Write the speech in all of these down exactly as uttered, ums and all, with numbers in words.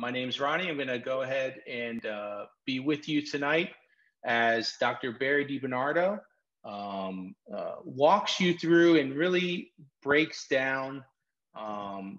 My name's Ronnie. I'm going to go ahead and uh, be with you tonight as Doctor Barry DiBernardo um, uh, walks you through and really breaks down um,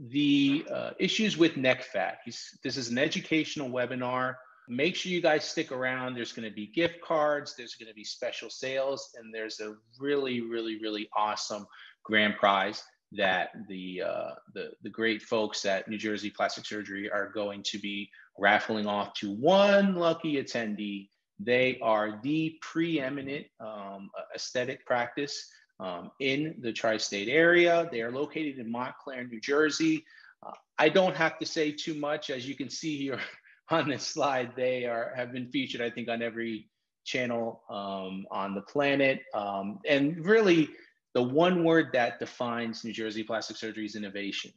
the uh, issues with neck fat. He's, this is an educational webinar. Make sure you guys stick around. There's going to be gift cards. There's going to be special sales. And there's a really, really, really awesome grand prize that the, uh, the the great folks at New Jersey Plastic Surgery are going to be raffling off to one lucky attendee. They are the preeminent um, aesthetic practice um, in the tri-state area. They are located in Montclair, New Jersey. Uh, I don't have to say too much. As you can see here on this slide, they are have been featured, I think, on every channel um, on the planet. Um, and really, the one word that defines New Jersey Plastic Surgery is innovation.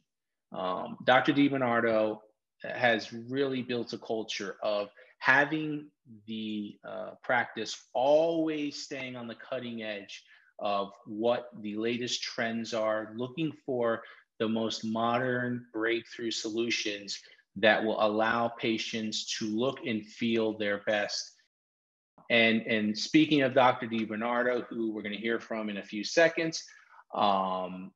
Um, Doctor DiBernardo has really built a culture of having the uh, practice always staying on the cutting edge of what the latest trends are, looking for the most modern breakthrough solutions that will allow patients to look and feel their best. And, and speaking of Doctor DiBernardo, who we're going to hear from in a few seconds, um,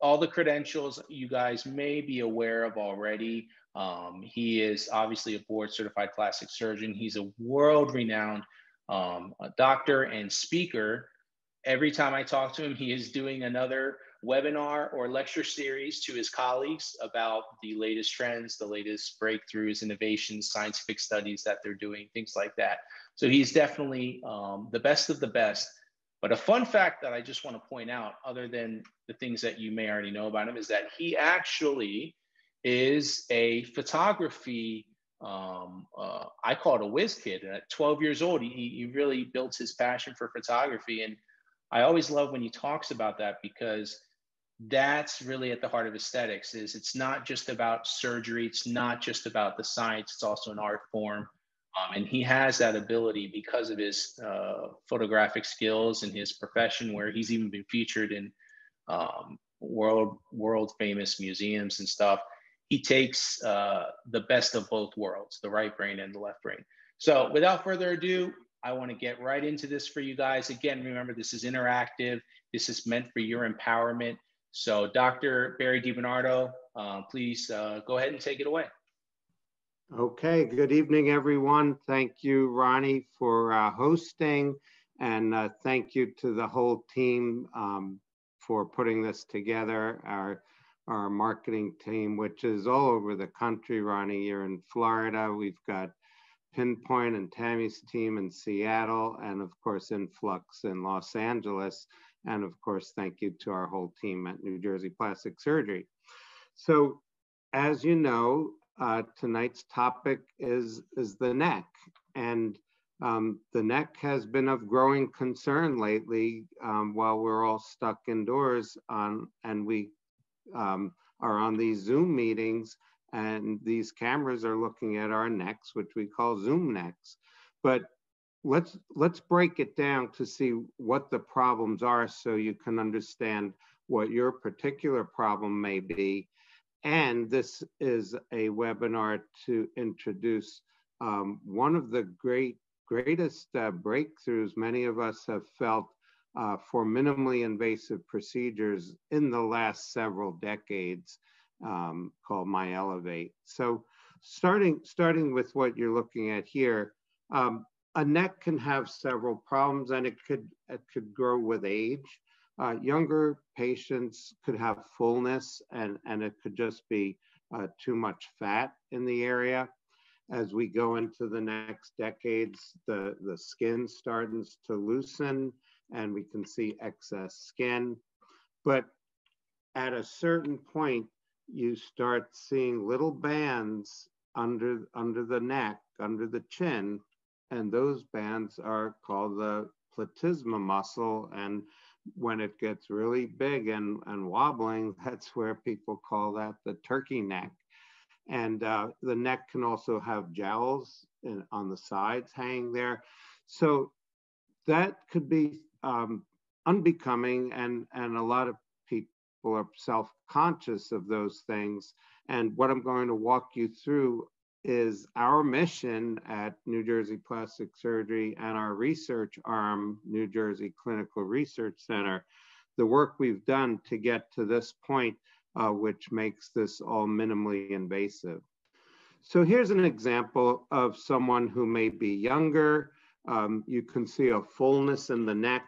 all the credentials you guys may be aware of already. Um, he is obviously a board-certified plastic surgeon. He's a world-renowned um, doctor and speaker. Every time I talk to him, he is doing another webinar or lecture series to his colleagues about the latest trends, the latest breakthroughs, innovations, scientific studies that they're doing, things like that. So he's definitely um, the best of the best. But a fun fact that I just want to point out, other than the things that you may already know about him, is that he actually is a photography, um, uh, I call it a whiz kid. At twelve years old, he, he really built his passion for photography. And I always love when he talks about that, because that's really at the heart of aesthetics. Is it's not just about surgery. It's not just about the science. It's also an art form. Um, and he has that ability because of his uh, photographic skills and his profession, where he's even been featured in um, world world famous museums and stuff. He takes uh, the best of both worlds, the right brain and the left brain. So without further ado, I want to get right into this for you guys. Again, remember, this is interactive. This is meant for your empowerment. So Doctor Barry DiBernardo, uh, please uh, go ahead and take it away. Okay, good evening, everyone. Thank you, Ronnie, for uh, hosting, and uh, thank you to the whole team um, for putting this together, our, our marketing team, which is all over the country. Ronnie, you're in Florida. We've got Pinpoint and Tammy's team in Seattle, and of course, Influx in Los Angeles. And of course, thank you to our whole team at New Jersey Plastic Surgery. So, as you know, Uh, tonight's topic is, is the neck. And um, the neck has been of growing concern lately um, while we're all stuck indoors on, and we um, are on these Zoom meetings, and these cameras are looking at our necks, which we call Zoom necks. But let's, let's break it down to see what the problems are so you can understand what your particular problem may be. And this is a webinar to introduce um, one of the great, greatest uh, breakthroughs many of us have felt uh, for minimally invasive procedures in the last several decades, um, called MyEllevate. So starting, starting with what you're looking at here, um, a neck can have several problems, and it could, it could grow with age. Uh, younger patients could have fullness, and, and it could just be uh, too much fat in the area. As we go into the next decades, the, the skin starts to loosen, and we can see excess skin. But at a certain point, you start seeing little bands under, under the neck, under the chin, and those bands are called the platysma muscle. And when it gets really big and, and wobbling, that's where people call that the turkey neck. And uh, the neck can also have jowls in, on the sides hanging there. So that could be um, unbecoming, and, and a lot of pe people are self-conscious of those things. And what I'm going to walk you through is our mission at New Jersey Plastic Surgery and our research arm, New Jersey Clinical Research Center, the work we've done to get to this point, uh, which makes this all minimally invasive. So here's an example of someone who may be younger. Um, you can see a fullness in the neck.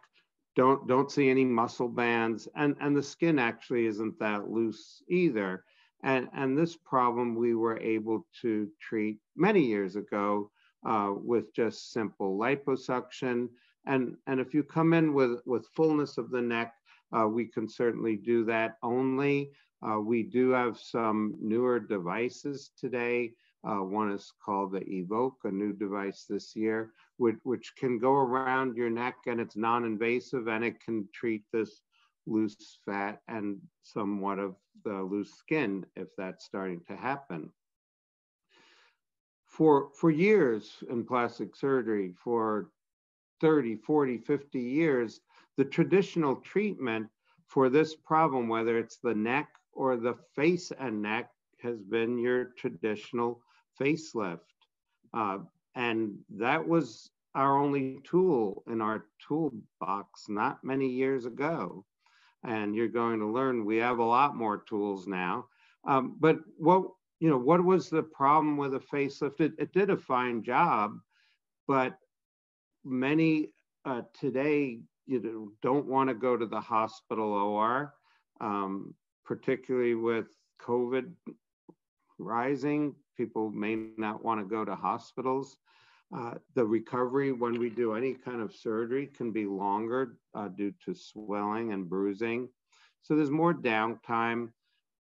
Don't, don't see any muscle bands. And, and the skin actually isn't that loose either. And, and this problem we were able to treat many years ago uh, with just simple liposuction. And, and if you come in with, with fullness of the neck, uh, we can certainly do that only. Uh, we do have some newer devices today. Uh, one is called the Evoke, a new device this year, which, which can go around your neck, and it's non-invasive, and it can treat this loose fat and somewhat of the loose skin if that's starting to happen. For, for years in plastic surgery, for thirty, forty, fifty years, the traditional treatment for this problem, whether it's the neck or the face and neck, has been your traditional facelift. Uh, and that was our only tool in our toolbox not many years ago. And you're going to learn we have a lot more tools now. Um, but what, you know, what was the problem with a facelift? It, it did a fine job, but many uh, today, you know, don't want to go to the hospital O R, um, particularly with COVID rising. People may not want to go to hospitals. Uh, the recovery when we do any kind of surgery can be longer uh, due to swelling and bruising. So there's more downtime.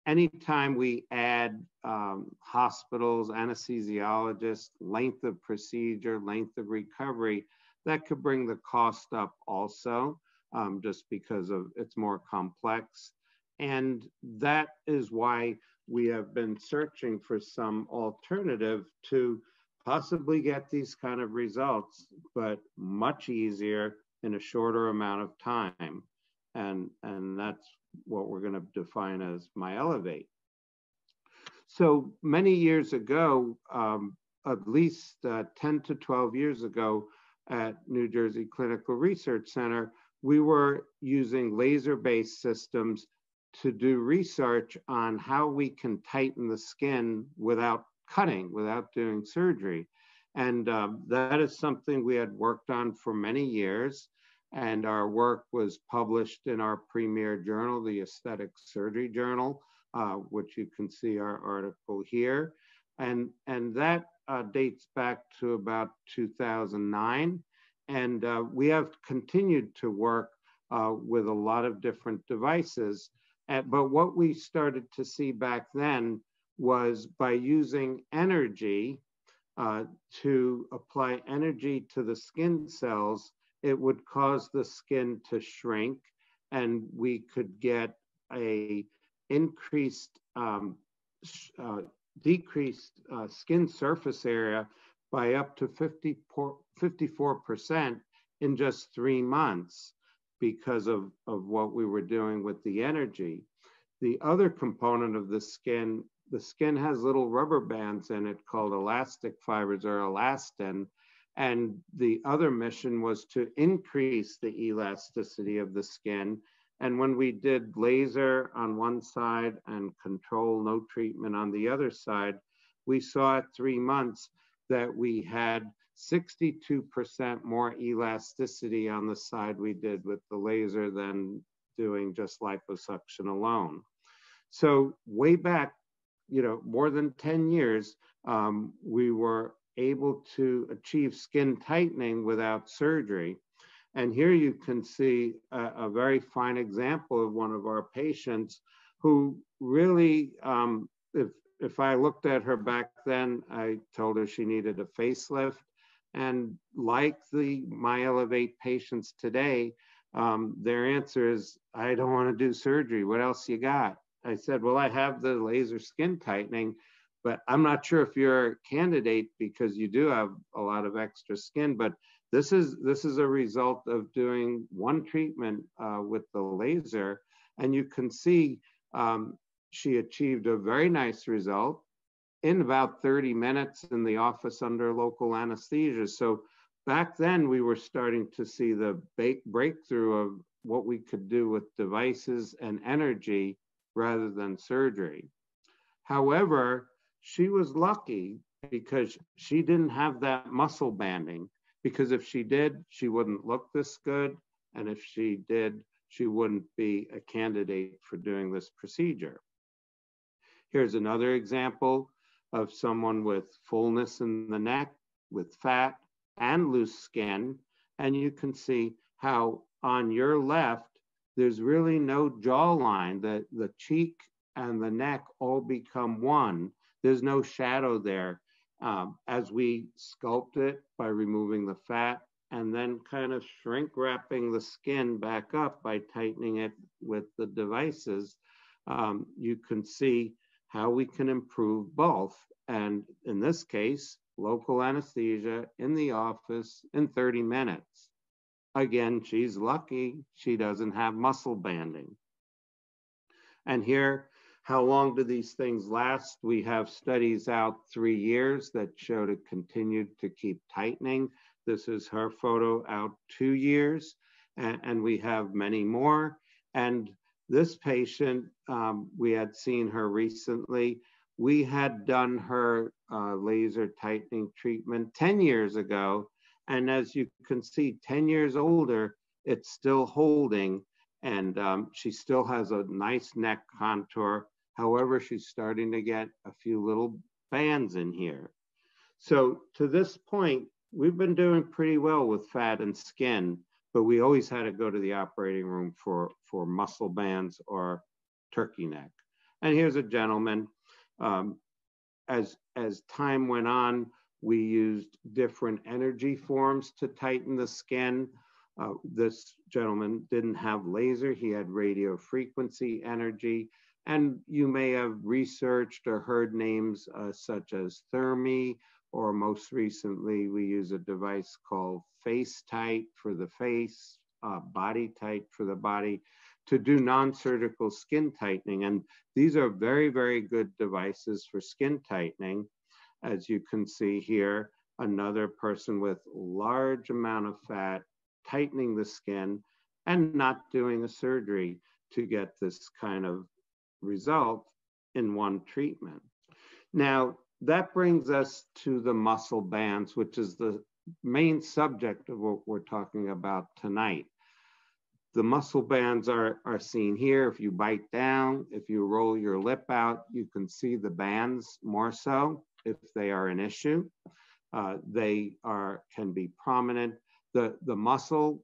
Anytime we add um, hospitals, anesthesiologists, length of procedure, length of recovery, that could bring the cost up also, um, just because of it's more complex. And that is why we have been searching for some alternative to possibly get these kind of results, but much easier in a shorter amount of time. And, and that's what we're gonna define as MyEllevate. So many years ago, um, at least uh, ten to twelve years ago at New Jersey Clinical Research Center, we were using laser-based systems to do research on how we can tighten the skin without cutting, without doing surgery. And uh, that is something we had worked on for many years. And our work was published in our premier journal, the Aesthetic Surgery Journal, uh, which you can see our article here. And, and that uh, dates back to about two thousand nine. And uh, we have continued to work uh, with a lot of different devices. Uh, but what we started to see back then was by using energy uh, to apply energy to the skin cells, it would cause the skin to shrink, and we could get a increased, um, uh, decreased uh, skin surface area by up to fifty-four percent in just three months. Because of, of what we were doing with the energy. The other component of the skin, the skin has little rubber bands in it called elastic fibers or elastin. And the other mission was to increase the elasticity of the skin. And when we did laser on one side and control, no treatment on the other side, we saw at three months that we had sixty-two percent more elasticity on the side we did with the laser than doing just liposuction alone. So way back, you know, more than ten years, um, we were able to achieve skin tightening without surgery. And here you can see a, a very fine example of one of our patients who really, um, if, if I looked at her back then, I told her she needed a facelift. And like the MyEllevate patients today, um, their answer is, I don't want to do surgery. What else you got? I said, well, I have the laser skin tightening, but I'm not sure if you're a candidate because you do have a lot of extra skin. But this is, this is a result of doing one treatment uh, with the laser. And you can see um, she achieved a very nice result in about thirty minutes in the office under local anesthesia. So back then we were starting to see the breakthrough of what we could do with devices and energy rather than surgery. However, she was lucky because she didn't have that muscle banding, because if she did, she wouldn't look this good. And if she did, she wouldn't be a candidate for doing this procedure. Here's another example of someone with fullness in the neck, with fat and loose skin. And you can see how on your left, there's really no jawline. The, the cheek and the neck all become one. There's no shadow there um, as we sculpt it by removing the fat and then kind of shrink wrapping the skin back up by tightening it with the devices. Um, you can see how we can improve both. And in this case, local anesthesia in the office in thirty minutes. Again, she's lucky she doesn't have muscle banding. And here, how long do these things last? We have studies out three years that showed it continued to keep tightening. This is her photo out two years, and, and we have many more. And this patient, um, we had seen her recently. We had done her uh, laser tightening treatment ten years ago. And as you can see, ten years older, it's still holding. And um, she still has a nice neck contour. However, she's starting to get a few little bands in here. So to this point, we've been doing pretty well with fat and skin, but we always had to go to the operating room for, for muscle bands or turkey neck. And here's a gentleman. Um, as, as time went on, we used different energy forms to tighten the skin. Uh, this gentleman didn't have laser, he had radio frequency energy. And you may have researched or heard names uh, such as Thermi, or most recently, we use a device called FaceTite for the face, uh, BodyTight for the body, to do non-surgical skin tightening. And these are very, very good devices for skin tightening. As you can see here, another person with large amount of fat, tightening the skin and not doing a surgery to get this kind of result in one treatment. Now, that brings us to the muscle bands, which is the main subject of what we're talking about tonight. The muscle bands are, are seen here. If you bite down, if you roll your lip out, you can see the bands more so if they are an issue. Uh, they are can be prominent. The, the muscle,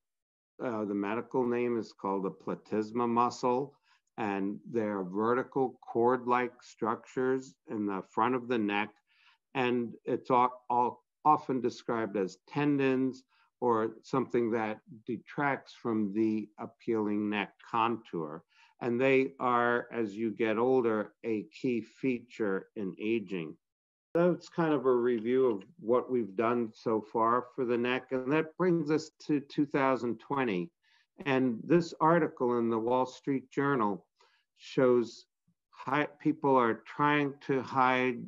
uh, the medical name is called the platysma muscle, and they're vertical cord-like structures in the front of the neck. And it's all, all often described as tendons or something that detracts from the appealing neck contour. And they are, as you get older, a key feature in aging. That's kind of a review of what we've done so far for the neck. And that brings us to two thousand twenty. And this article in the Wall Street Journal shows how people are trying to hide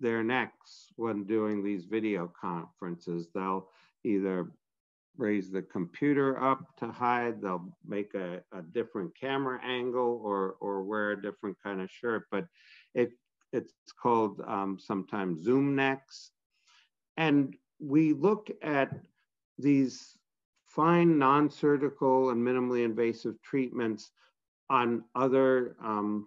their necks when doing these video conferences. They'll either raise the computer up to hide, they'll make a, a different camera angle or, or wear a different kind of shirt, but it It's called um, sometimes Zoom necks. And we look at these fine non-surgical and minimally invasive treatments on other um,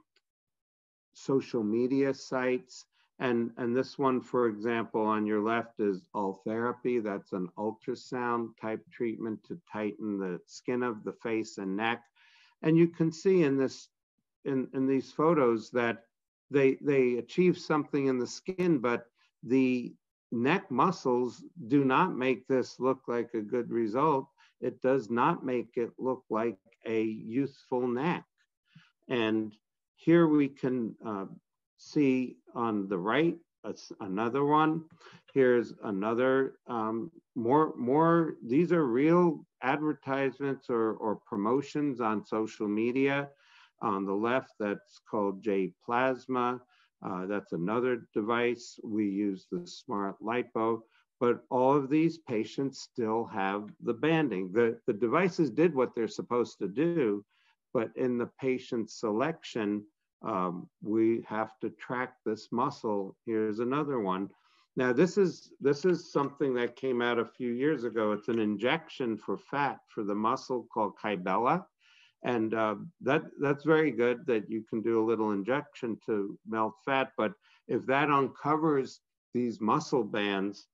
social media sites. And, and this one, for example, on your left is Ultherapy. That's an ultrasound type treatment to tighten the skin of the face and neck. And you can see in, this, in, in these photos that They, they achieve something in the skin, but the neck muscles do not make this look like a good result. It does not make it look like a youthful neck. And here we can uh, see on the right, another one. Here's another, um, more, more, these are real advertisements or, or promotions on social media. on the left, that's called J-plasma. Uh, that's another device. We use the Smart Lipo, but all of these patients still have the banding. The, the devices did what they're supposed to do, but in the patient selection, um, we have to track this muscle. Here's another one. Now, this is, this is something that came out a few years ago. It's an injection for fat for the muscle called Kybella. And uh, that, that's very good that you can do a little injection to melt fat, but if that uncovers these muscle bands,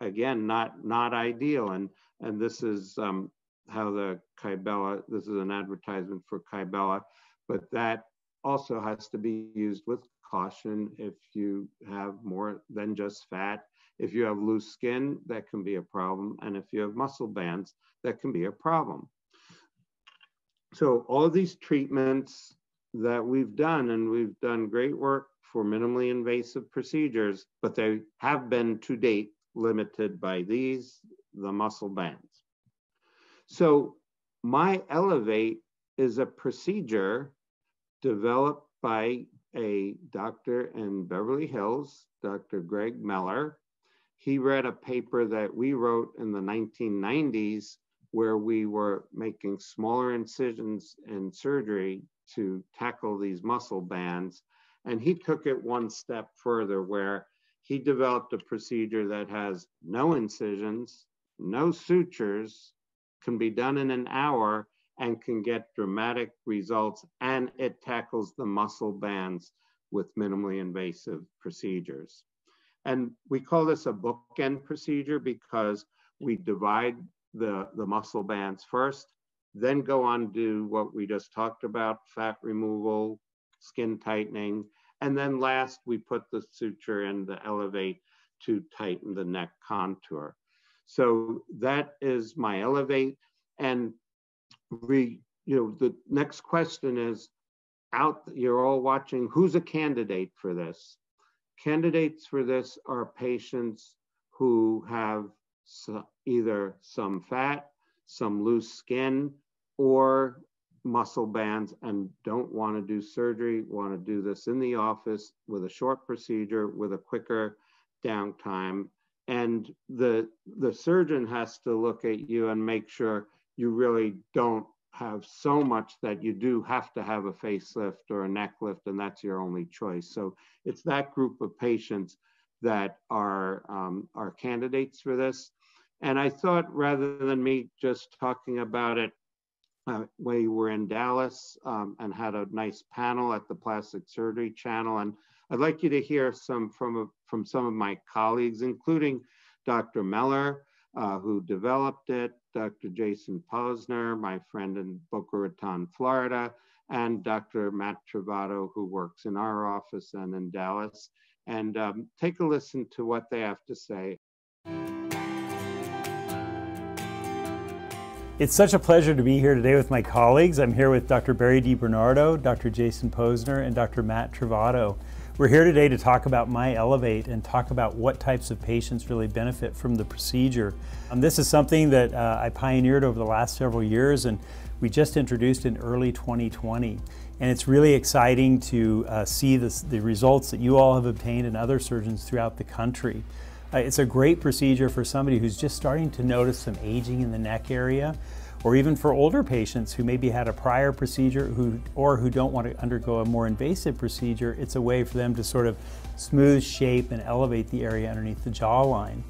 again, not, not ideal. And, and this is um, how the Kybella, this is an advertisement for Kybella, but that also has to be used with caution if you have more than just fat. If you have loose skin, that can be a problem. And if you have muscle bands, that can be a problem. So all these treatments that we've done, and we've done great work for minimally invasive procedures, but they have been to date limited by these, the muscle bands. So MyEllevate is a procedure developed by a doctor in Beverly Hills, Doctor Greg Mueller. He read a paper that we wrote in the nineteen nineties where we were making smaller incisions in surgery to tackle these muscle bands. And he took it one step further where he developed a procedure that has no incisions, no sutures, can be done in an hour and can get dramatic results, and it tackles the muscle bands with minimally invasive procedures. And we call this a bookend procedure because we divide The, the muscle bands first, then go on do what we just talked about, fat removal, skin tightening, and then last we put the suture in the Elevate to tighten the neck contour. So that is MyEllevate. And we, you know, the next question is out, you're all watching, who's a candidate for this? Candidates for this are patients who have So either some fat, some loose skin, or muscle bands and don't want to do surgery, want to do this in the office with a short procedure, with a quicker downtime. And the, the surgeon has to look at you and make sure you really don't have so much that you do have to have a facelift or a neck lift, and that's your only choice. So it's that group of patients that are, um, are candidates for this. And I thought rather than me just talking about it, uh, we were in Dallas um, and had a nice panel at the Plastic Surgery Channel. And I'd like you to hear some from, a, from some of my colleagues, including Doctor Mueller, uh, who developed it, Doctor Jason Posner, my friend in Boca Raton, Florida, and Doctor Matt Trovato, who works in our office and in Dallas. And um, take a listen to what they have to say. It's such a pleasure to be here today with my colleagues. I'm here with Doctor Barry DiBernardo, Doctor Jason Posner, and Doctor Matt Trovato. We're here today to talk about MyEllevate and talk about what types of patients really benefit from the procedure. Um, this is something that uh, I pioneered over the last several years, and we just introduced in early twenty twenty. And it's really exciting to uh, see this, the results that you all have obtained and other surgeons throughout the country. Uh, it's a great procedure for somebody who's just starting to notice some aging in the neck area, or even for older patients who maybe had a prior procedure who, or who don't want to undergo a more invasive procedure. It's a way for them to sort of smooth, shape, and elevate the area underneath the jawline.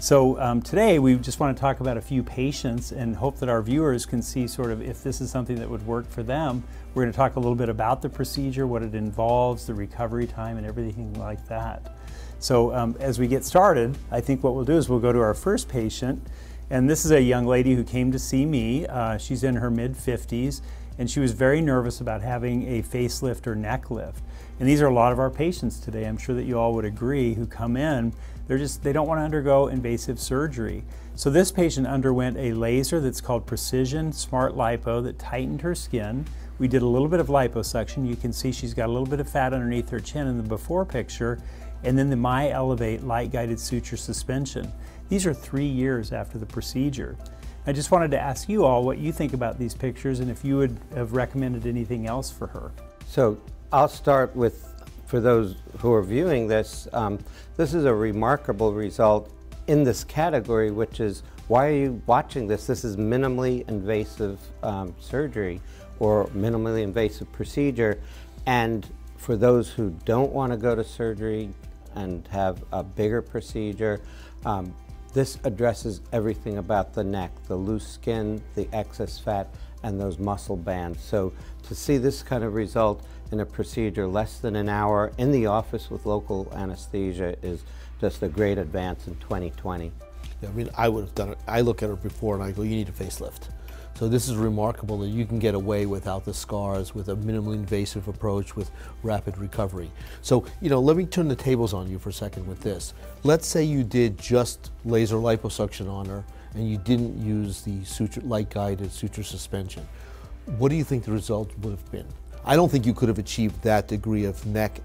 So um, today we just want to talk about a few patients and hope that our viewers can see sort of if this is something that would work for them. We're going to talk a little bit about the procedure, what it involves, the recovery time, and everything like that. So um, as we get started, I think what we'll do is we'll go to our first patient. And this is a young lady who came to see me. Uh, she's in her mid fifties, and she was very nervous about having a facelift or neck lift. And these are a lot of our patients today, I'm sure that you all would agree, who come in, they're just, they don't want to undergo invasive surgery. So this patient underwent a laser that's called Precision Smart Lipo that tightened her skin. We did a little bit of liposuction. You can see she's got a little bit of fat underneath her chin in the before picture, and then the MyEllevate light guided suture suspension. These are three years after the procedure. I just wanted to ask you all what you think about these pictures and if you would have recommended anything else for her. So I'll start with, for those who are viewing this, um, this is a remarkable result in this category, which is, why are you watching this? This is minimally invasive um, surgery or minimally invasive procedure. And for those who don't want to go to surgery and have a bigger procedure, um, this addresses everything about the neck, the loose skin, the excess fat, and those muscle bands. So to see this kind of result in a procedure less than an hour in the office with local anesthesia is just a great advance in twenty twenty. Yeah, I mean, I would have done it. I look at her before and I go, you need a facelift. So this is remarkable that you can get away without the scars with a minimally invasive approach with rapid recovery. So, you know, let me turn the tables on you for a second with this. Let's say you did just laser liposuction on her and you didn't use the suture, light-guided suture suspension. What do you think the result would have been? I don't think you could have achieved that degree of neck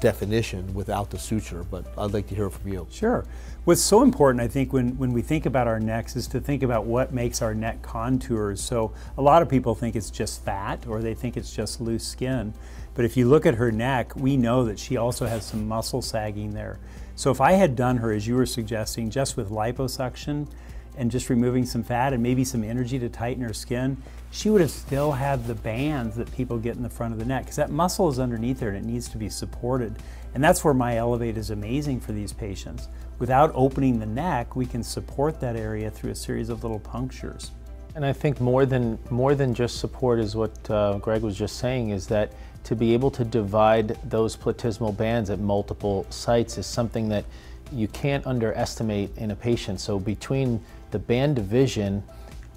definition without the suture, but I'd like to hear from you. Sure. What's so important, I think, when, when we think about our necks is to think about what makes our neck contours. So a lot of people think it's just fat or they think it's just loose skin. But if you look at her neck, we know that she also has some muscle sagging there. So if I had done her, as you were suggesting, just with liposuction and just removing some fat and maybe some energy to tighten her skin, she would have still had the bands that people get in the front of the neck, because that muscle is underneath there and it needs to be supported. And that's where MyEllevate is amazing for these patients. Without opening the neck, we can support that area through a series of little punctures. And I think more than, more than just support is what uh, Greg was just saying, is that to be able to divide those platysmal bands at multiple sites is something that you can't underestimate in a patient. So between the band division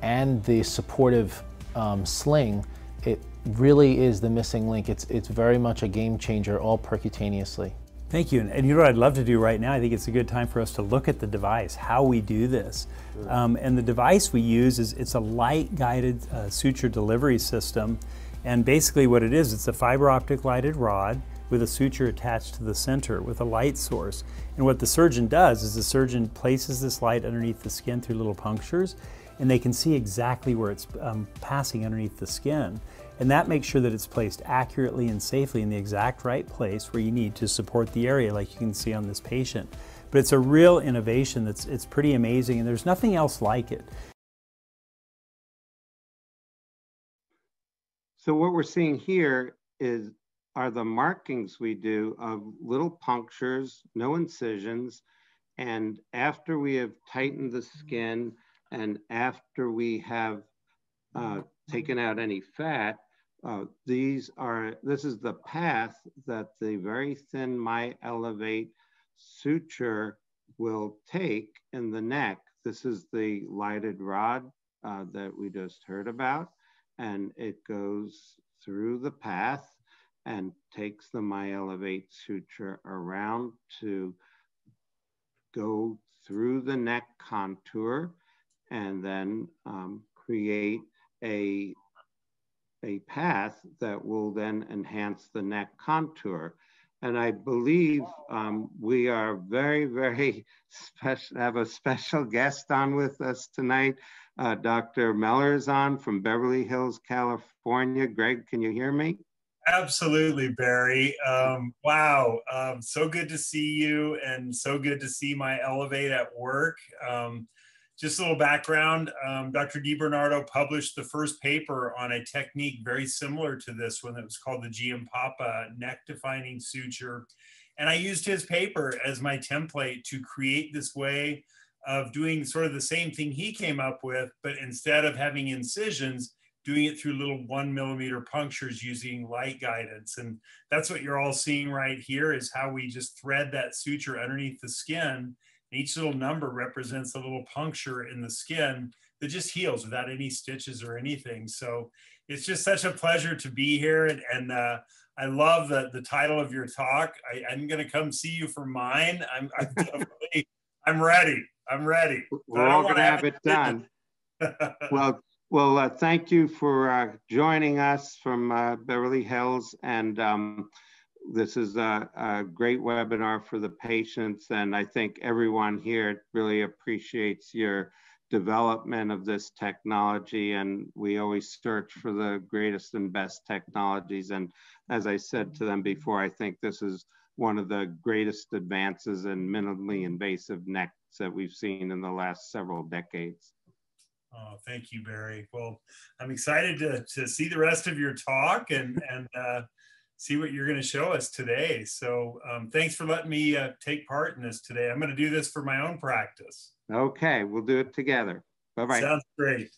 and the supportive um, sling, it really is the missing link. It's, it's very much a game changer, all percutaneously. Thank you, and, and you know what I'd love to do right now, I think it's a good time for us to look at the device, how we do this. Sure. Um, and the device we use is, it's a light-guided uh, suture delivery system, and basically what it is, it's a fiber optic lighted rod with a suture attached to the center with a light source. And what the surgeon does is the surgeon places this light underneath the skin through little punctures, and they can see exactly where it's um, passing underneath the skin. And that makes sure that it's placed accurately and safely in the exact right place where you need to support the area, like you can see on this patient. But it's a real innovation that's it's pretty amazing, and there's nothing else like it. So what we're seeing here is are the markings we do of little punctures, no incisions, and after we have tightened the skin and after we have uh, taken out any fat, uh, these are, this is the path that the very thin MyEllevate suture will take in the neck. This is the lighted rod uh, that we just heard about, and it goes through the path and takes the MyEllevate suture around to go through the neck contour and then um, create a, a path that will then enhance the neck contour. And I believe um, we are very, very special, have a special guest on with us tonight. Uh, Doctor Mueller is on from Beverly Hills, California. Greg, can you hear me? Absolutely, Barry. Um, wow, um, so good to see you, and so good to see MyEllevate at work. Um, just a little background, um, Doctor DiBernardo published the first paper on a technique very similar to this one that was called the G M Papa neck-defining suture. And I used his paper as my template to create this way of doing sort of the same thing he came up with, but instead of having incisions, doing it through little one millimeter punctures using light guidance. And that's what you're all seeing right here, is how we just thread that suture underneath the skin. And each little number represents a little puncture in the skin that just heals without any stitches or anything. So it's just such a pleasure to be here. And, and uh, I love the, the title of your talk. I, I'm gonna come see you for mine. I'm, I'm, definitely, I'm ready, I'm ready. We're all gonna have it done. Well. Well, uh, thank you for uh, joining us from uh, Beverly Hills, and um, this is a, a great webinar for the patients, and I think everyone here really appreciates your development of this technology, and we always search for the greatest and best technologies. And as I said to them before, I think this is one of the greatest advances in minimally invasive necks that we've seen in the last several decades. Oh, thank you, Barry. Well, I'm excited to, to see the rest of your talk and, and uh, see what you're going to show us today. So um, thanks for letting me uh, take part in this today. I'm going to do this for my own practice. Okay, we'll do it together. Bye-bye. Sounds great.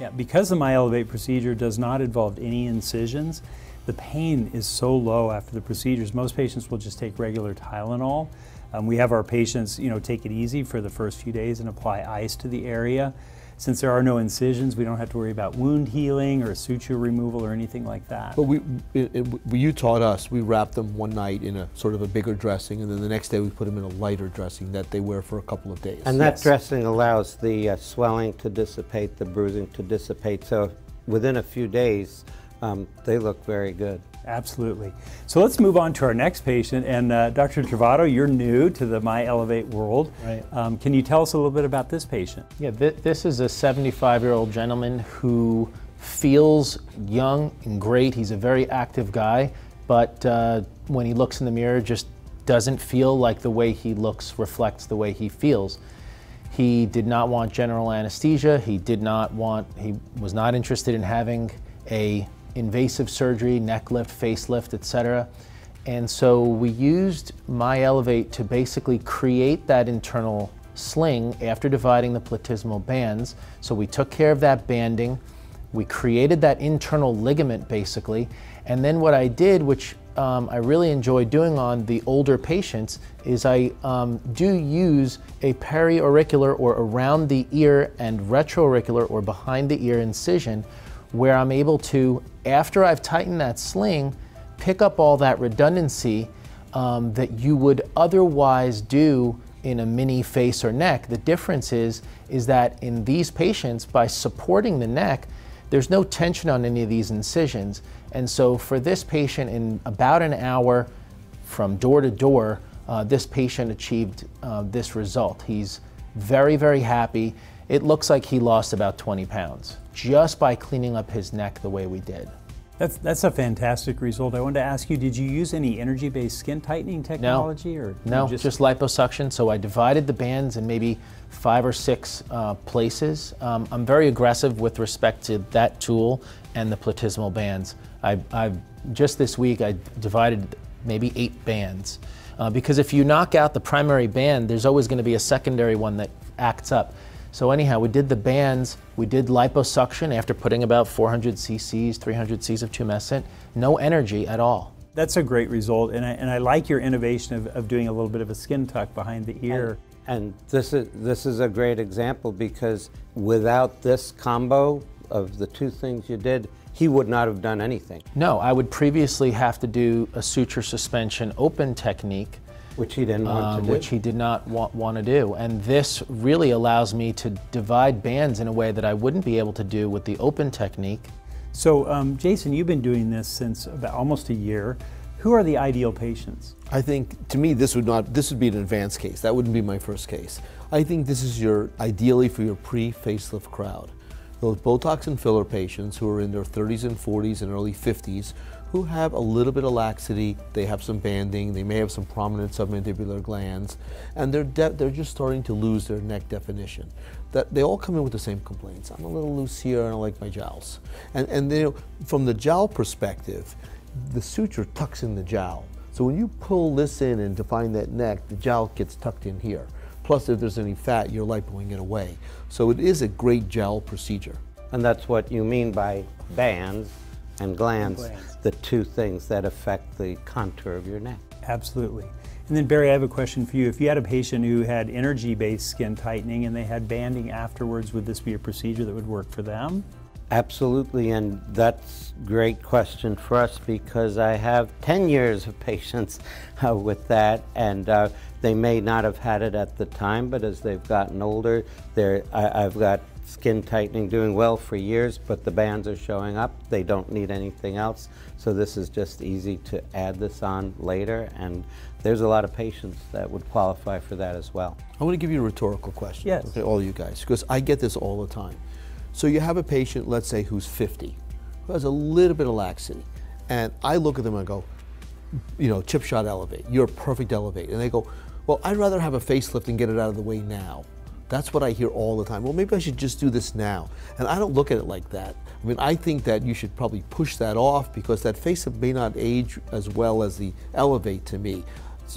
Yeah, because the MyEllevate procedure does not involve any incisions, the pain is so low after the procedures. Most patients will just take regular Tylenol. Um, we have our patients, you know, take it easy for the first few days and apply ice to the area. Since there are no incisions, we don't have to worry about wound healing or suture removal or anything like that. But we, it, it, we, you taught us, we wrapped them one night in a sort of a bigger dressing, and then the next day we put them in a lighter dressing that they wear for a couple of days. And that yes. dressing allows the uh, swelling to dissipate, the bruising to dissipate, so within a few days um, they look very good. Absolutely. So let's move on to our next patient, and uh, Doctor Trovato, you're new to the MyEllevate world. Right. Um, can you tell us a little bit about this patient? Yeah, th this is a seventy-five-year-old gentleman who feels young and great. He's a very active guy, but uh, when he looks in the mirror, just doesn't feel like the way he looks reflects the way he feels. He did not want general anesthesia. He did not want, he was not interested in having a invasive surgery, neck lift, facelift, et cetera. And so we used MyEllevate to basically create that internal sling after dividing the platysmal bands. So we took care of that banding, we created that internal ligament basically, and then what I did, which um, I really enjoy doing on the older patients, is I um, do use a periauricular or around the ear and retroauricular or behind the ear incision, where I'm able to, after I've tightened that sling, pick up all that redundancy um, that you would otherwise do in a mini face or neck. The difference is, is that in these patients, by supporting the neck, there's no tension on any of these incisions. And so for this patient, in about an hour from door to door, uh, this patient achieved uh, this result. He's very, very happy. It looks like he lost about twenty pounds just by cleaning up his neck the way we did. That's, that's a fantastic result. I wanted to ask you, did you use any energy-based skin tightening technology? No, or no, just... just liposuction. So I divided the bands in maybe five or six uh, places. Um, I'm very aggressive with respect to that tool and the platysmal bands. I, I've, just this week I divided maybe eight bands. Uh, because if you knock out the primary band, there's always going to be a secondary one that acts up. So anyhow, we did the bands, we did liposuction after putting about four hundred c c's, three hundred c c's of tumescent, no energy at all. That's a great result, and I, and I like your innovation of, of doing a little bit of a skin tuck behind the ear. And, and this is, this is a great example, because without this combo of the two things you did, he would not have done anything. No, I would previously have to do a suture suspension open technique, which he didn't want um, to do. Which he did not want, want to do. And this really allows me to divide bands in a way that I wouldn't be able to do with the open technique. So um, Jason, you've been doing this since about almost a year. Who are the ideal patients? I think, to me, this would not, this would be an advanced case. That wouldn't be my first case. I think this is your, ideally for your pre-facelift crowd. Those Botox and filler patients who are in their thirties and forties and early fifties, who have a little bit of laxity, they have some banding, they may have some prominent submandibular glands, and they're, they're just starting to lose their neck definition. That they all come in with the same complaints. I'm a little loose here and I like my jowls. And, and they, from the jowl perspective, the suture tucks in the jowl. So when you pull this in and define that neck, the jowl gets tucked in here. Plus, if there's any fat, you're lipoing it away. So it is a great jowl procedure. And that's what you mean by bands and glands, the two things that affect the contour of your neck. Absolutely. And then Barry, I have a question for you. If you had a patient who had energy-based skin tightening and they had banding afterwards, would this be a procedure that would work for them? Absolutely, and that's a great question for us, because I have ten years of patients uh, with that, and uh, they may not have had it at the time, but as they've gotten older, I, I've got skin tightening doing well for years, but the bands are showing up. They don't need anything else. So this is just easy to add this on later. And there's a lot of patients that would qualify for that as well. I want to give you a rhetorical question. Yes. Okay, all you guys, because I get this all the time. So you have a patient, let's say, who's fifty, who has a little bit of laxity. And I look at them and I go, you know, chip shot Elevate, you're perfect Elevate. And they go, well, I'd rather have a facelift and get it out of the way now. That's what I hear all the time. Well, maybe I should just do this now. And I don't look at it like that. I mean, I think that you should probably push that off because that facelift may not age as well as the Elevate to me,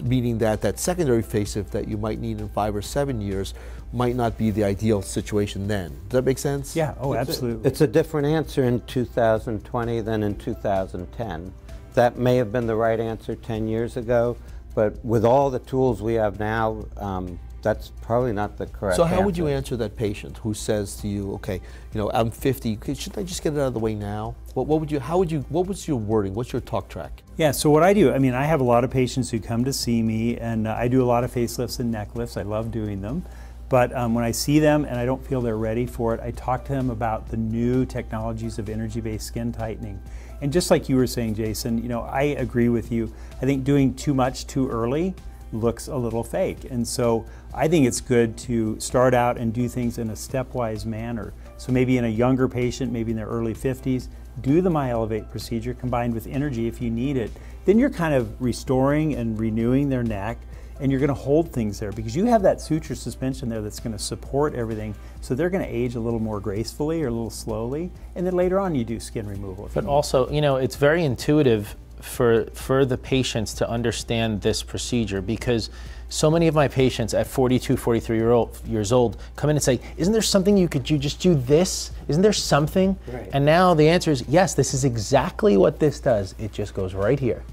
meaning that that secondary facelift that you might need in five or seven years might not be the ideal situation then. Does that make sense? Yeah, oh, absolutely. It's a different answer in two thousand twenty than in two thousand ten. That may have been the right answer ten years ago, but with all the tools we have now, um, that's probably not the correct answer. So how would you answer that patient who says to you, okay, you know, I'm fifty, shouldn't I just get it out of the way now? What, what would you, how would you, what was your wording? What's your talk track? Yeah, so what I do, I mean, I have a lot of patients who come to see me, and uh, I do a lot of facelifts and neck lifts. I love doing them. But um, when I see them and I don't feel they're ready for it, I talk to them about the new technologies of energy-based skin tightening. And just like you were saying, Jason, you know, I agree with you. I think doing too much too early looks a little fake. And so I think it's good to start out and do things in a stepwise manner. So maybe in a younger patient, maybe in their early fifties, do the MyEllevate procedure combined with energy if you need it. Then you're kind of restoring and renewing their neck, and you're going to hold things there because you have that suture suspension there that's going to support everything. So they're going to age a little more gracefully or a little slowly. And then later on you do skin removal. But also, you know, it's very intuitive for for the patients to understand this procedure, because so many of my patients at forty-two, forty-three year old, years old come in and say, isn't there something you could do, just do this? Isn't there something? Right. And now the answer is, yes, this is exactly what this does. It just goes right here.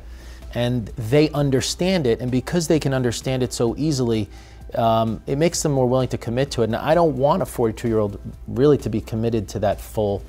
And they understand it, and because they can understand it so easily, um, it makes them more willing to commit to it. And I don't want a forty-two-year-old really to be committed to that full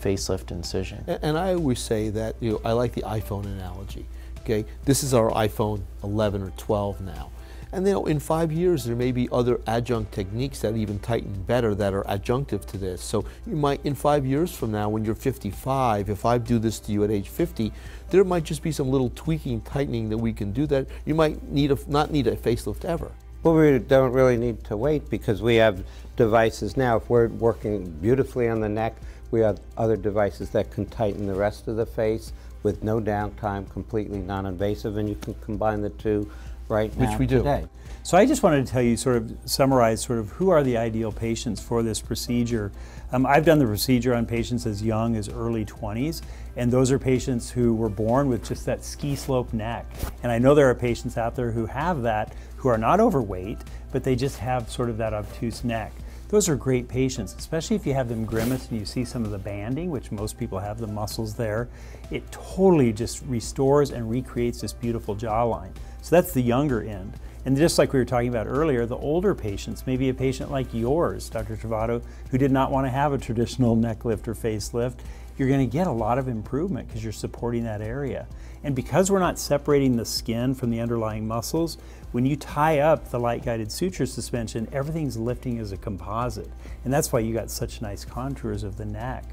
facelift incision. And, and I always say that, you know, I like the iPhone analogy, okay? This is our iPhone eleven or twelve now. And you know, in five years, there may be other adjunct techniques that even tighten better that are adjunctive to this. So you might, in five years from now, when you're fifty-five, if I do this to you at age fifty, there might just be some little tweaking, tightening that we can do that. You might need a, not need a facelift ever. Well, we don't really need to wait because we have devices now. If we're working beautifully on the neck, we have other devices that can tighten the rest of the face with no downtime, completely non-invasive, and you can combine the two right now, which we do today. So I just wanted to tell you, sort of summarize sort of who are the ideal patients for this procedure. Um, I've done the procedure on patients as young as early twenties, and those are patients who were born with just that ski slope neck. And I know there are patients out there who have that, who are not overweight, but they just have sort of that obtuse neck. Those are great patients, especially if you have them grimace and you see some of the banding, which most people have the muscles there. It totally just restores and recreates this beautiful jawline. So that's the younger end. And just like we were talking about earlier, the older patients, maybe a patient like yours, Doctor Trovato, who did not want to have a traditional neck lift or facelift, you're going to get a lot of improvement because you're supporting that area. And because we're not separating the skin from the underlying muscles, when you tie up the light-guided suture suspension, everything's lifting as a composite. And that's why you got such nice contours of the neck.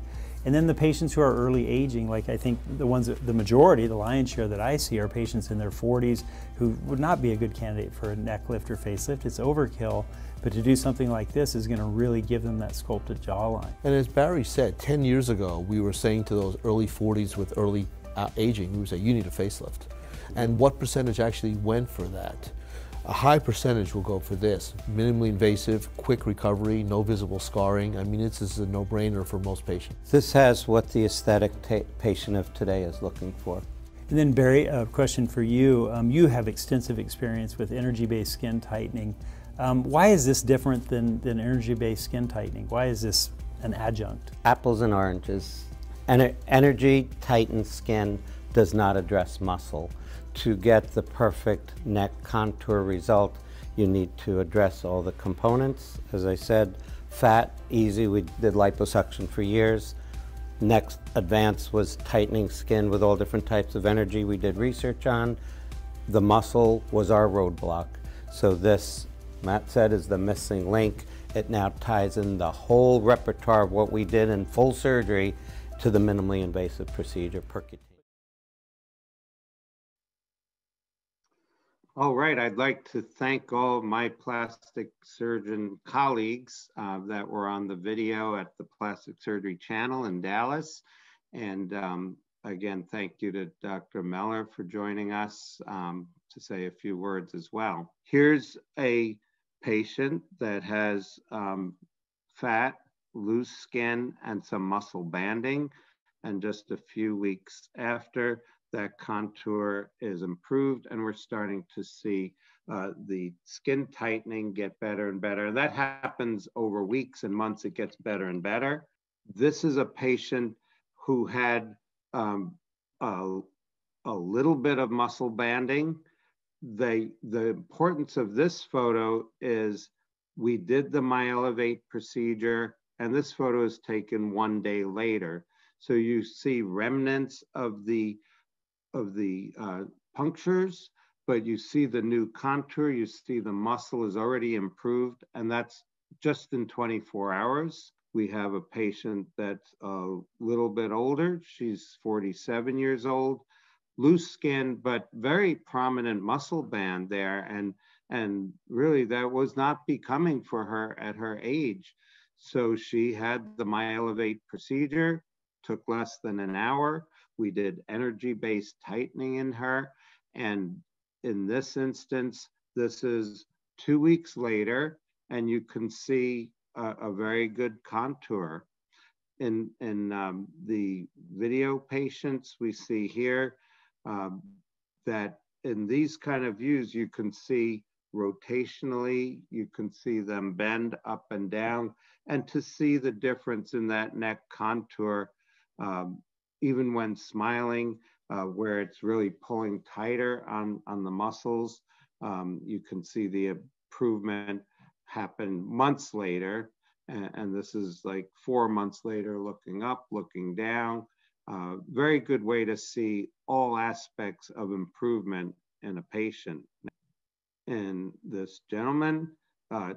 And then the patients who are early aging, like I think the ones that the majority, the lion's share that I see, are patients in their forties who would not be a good candidate for a neck lift or facelift. It's overkill, but to do something like this is going to really give them that sculpted jawline. And as Barry said, ten years ago, we were saying to those early forties with early uh, aging, we would say, you need a facelift. And what percentage actually went for that? A high percentage will go for this. Minimally invasive, quick recovery, no visible scarring. I mean, this is a no-brainer for most patients. This has what the aesthetic patient of today is looking for. And then Barry, a question for you. Um, you have extensive experience with energy-based skin tightening. Um, why is this different than, than energy-based skin tightening? Why is this an adjunct? Apples and oranges. Ener- energy tightened skin does not address muscle. To get the perfect neck contour result, you need to address all the components. As I said, fat, easy, we did liposuction for years. Next advance was tightening skin with all different types of energy we did research on. The muscle was our roadblock. So this, Matt said, is the missing link. It now ties in the whole repertoire of what we did in full surgery to the minimally invasive procedure, percutaneous. All right, I'd like to thank all my plastic surgeon colleagues uh, that were on the video at the Plastic Surgery Channel in Dallas. And um, again, thank you to Doctor Mueller for joining us um, to say a few words as well. Here's a patient that has um, fat, loose skin, and some muscle banding. And just a few weeks after, that contour is improved, and we're starting to see uh, the skin tightening get better and better. That happens over weeks and months. It gets better and better. This is a patient who had um, a, a little bit of muscle banding. They, the importance of this photo is we did the MyEllevate procedure, and this photo is taken one day later. So you see remnants of the of the uh, punctures, but you see the new contour, you see the muscle is already improved, and that's just in twenty-four hours. We have a patient that's a little bit older. She's forty-seven years old, loose skin, but very prominent muscle band there. And, and really that was not becoming for her at her age. So she had the MyEllevate procedure, took less than an hour. We did energy-based tightening in her. And in this instance, this is two weeks later, and you can see a, a very good contour. In, in um, the video patients we see here, um, that in these kind of views, you can see rotationally, you can see them bend up and down, and to see the difference in that neck contour, um, even when smiling, uh, where it's really pulling tighter on, on the muscles, um, you can see the improvement happen months later. And, and this is like four months later, looking up, looking down. Uh, very good way to see all aspects of improvement in a patient. And this gentleman, uh,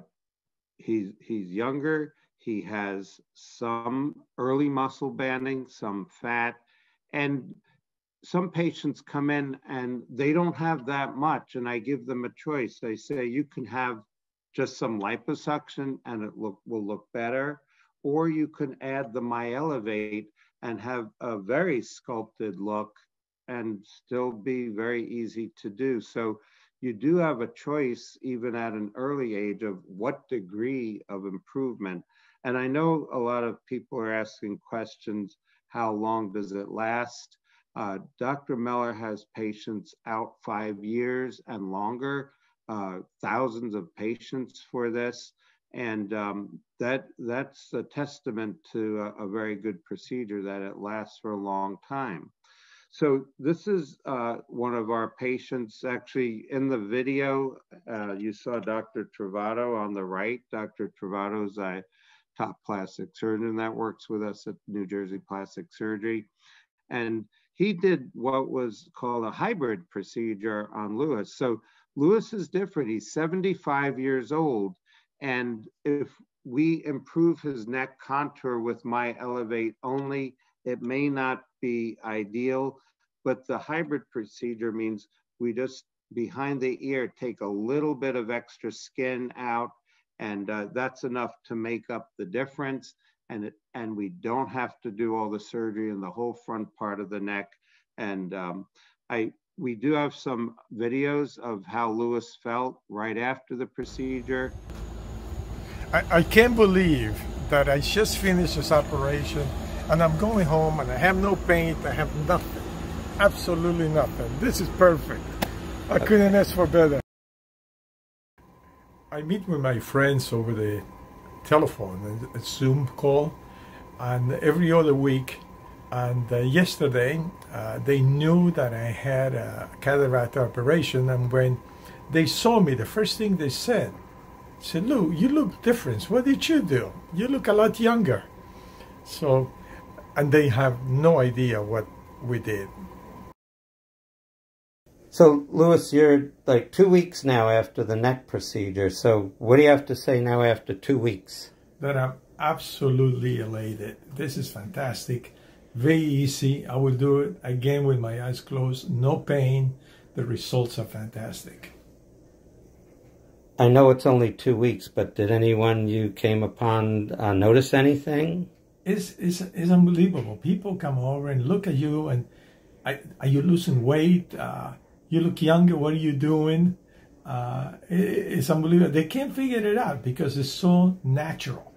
he's, he's younger. He has some early muscle banding, some fat, and some patients come in and they don't have that much, and I give them a choice. They say, you can have just some liposuction and it look, will look better, or you can add the MyEllevate and have a very sculpted look and still be very easy to do. So you do have a choice, even at an early age, of what degree of improvement. And I know a lot of people are asking questions, how long does it last? Uh, Doctor Mueller has patients out five years and longer, uh, thousands of patients for this. And um, that, that's a testament to a, a very good procedure that it lasts for a long time. So this is uh, one of our patients. Actually, in the video, uh, you saw Doctor Trovato on the right. Doctor Trovato is a top plastic surgeon that works with us at New Jersey Plastic Surgery. And he did what was called a hybrid procedure on Lewis. So Lewis is different. He's seventy-five years old. And if we improve his neck contour with MyEllevate only, it may not be ideal, but the hybrid procedure means we just, behind the ear, take a little bit of extra skin out, and uh, that's enough to make up the difference, and, it, and we don't have to do all the surgery in the whole front part of the neck. And um, I, we do have some videos of how Lewis felt right after the procedure. I, I can't believe that I just finished this operation, and I'm going home and I have no paint, I have nothing, absolutely nothing. This is perfect. I couldn't ask for better. I meet with my friends over the telephone, a Zoom call, and every other week. And uh, yesterday, uh, they knew that I had a cataract operation, and when they saw me, the first thing they said, said, Lou, you look different. What did you do? You look a lot younger. So. And they have no idea what we did. So, Louis, you're like two weeks now after the neck procedure. So what do you have to say now after two weeks? That I'm absolutely elated. This is fantastic. Very easy. I will do it again with my eyes closed. No pain. The results are fantastic. I know it's only two weeks, but did anyone you came upon uh, notice anything? It's, it's, it's unbelievable. People come over and look at you and, are, are you losing weight? Uh, you look younger. What are you doing? Uh, it, it's unbelievable. They can't figure it out because it's so natural.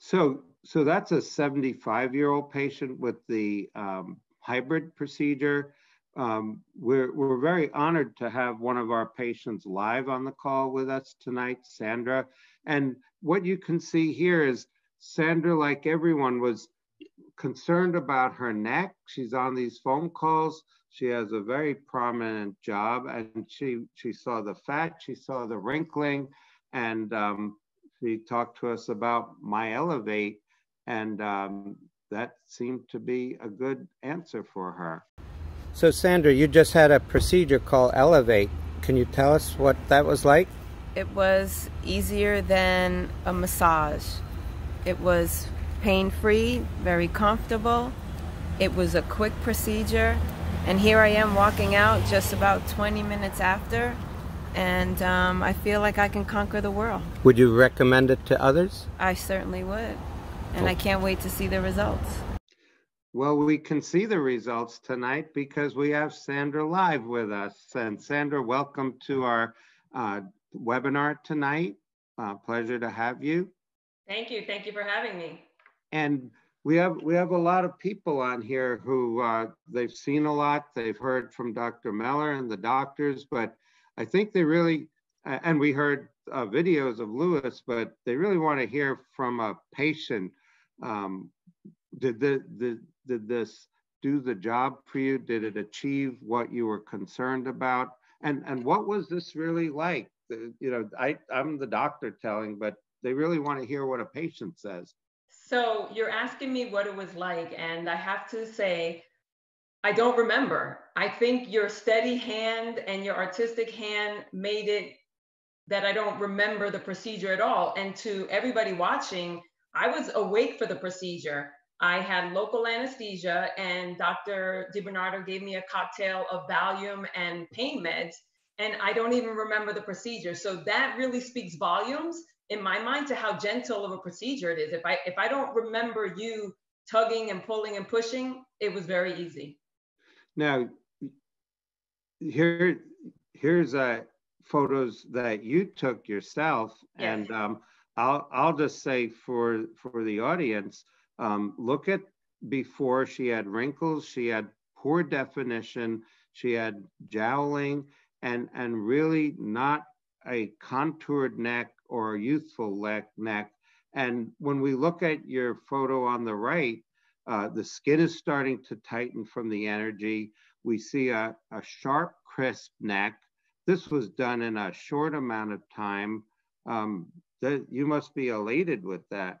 So, so that's a seventy-five-year-old patient with the um, hybrid procedure. Um, we're, we're very honored to have one of our patients live on the call with us tonight, Sandra. And what you can see here is Sandra, like everyone, was concerned about her neck. She's on these phone calls. She has a very prominent job, and she, she saw the fat, she saw the wrinkling, and um, she talked to us about MyEllevate, and um, that seemed to be a good answer for her. So Sandra, you just had a procedure called Elevate. Can you tell us what that was like? It was easier than a massage. It was pain-free, very comfortable. It was a quick procedure. And here I am walking out just about twenty minutes after. And um, I feel like I can conquer the world. Would you recommend it to others? I certainly would. And I can't wait to see the results. Well, we can see the results tonight because we have Sandra live with us. And Sandra, welcome to our uh, webinar tonight. Uh, pleasure to have you. Thank you. Thank you for having me. And we have we have a lot of people on here who uh, they've seen a lot. They've heard from Doctor Mueller and the doctors, but I think they really, uh, and we heard uh, videos of Louis, but they really want to hear from a patient. Um, did the, the Did this do the job for you? Did it achieve what you were concerned about? And and what was this really like? You know, I, I'm the doctor telling, but they really want to hear what a patient says. So you're asking me what it was like, and I have to say, I don't remember. I think your steady hand and your artistic hand made it that I don't remember the procedure at all. And to everybody watching, I was awake for the procedure. I had local anesthesia, and Doctor DiBernardo gave me a cocktail of Valium and pain meds, and I don't even remember the procedure. So that really speaks volumes in my mind to how gentle of a procedure it is. If I, if I don't remember you tugging and pulling and pushing, it was very easy. Now, here, here's uh, photos that you took yourself, yes. And um, I'll, I'll just say for, for the audience, Um, look at before. She had wrinkles, she had poor definition, she had jowling, and, and really not a contoured neck or a youthful neck. And when we look at your photo on the right, uh, the skin is starting to tighten from the energy. We see a, a sharp, crisp neck. This was done in a short amount of time. Um, th- you must be elated with that.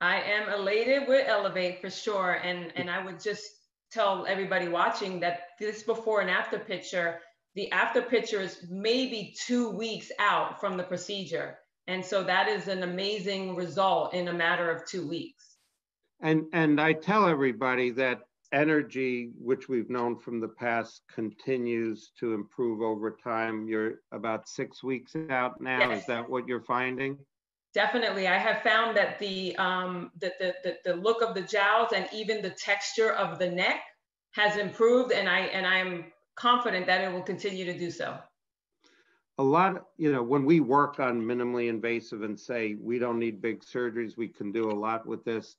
I am elated with Elevate for sure. And, and I would just tell everybody watching that this before and after picture, the after picture is maybe two weeks out from the procedure. And so that is an amazing result in a matter of two weeks. And, and I tell everybody that energy, which we've known from the past, continues to improve over time. You're about six weeks out now. Yes. Is that what you're finding? Definitely. I have found that the, um, the, the, the look of the jowls and even the texture of the neck has improved, and I and I'm confident that it will continue to do so. A lot of, you know, when we work on minimally invasive and say we don't need big surgeries, we can do a lot with this,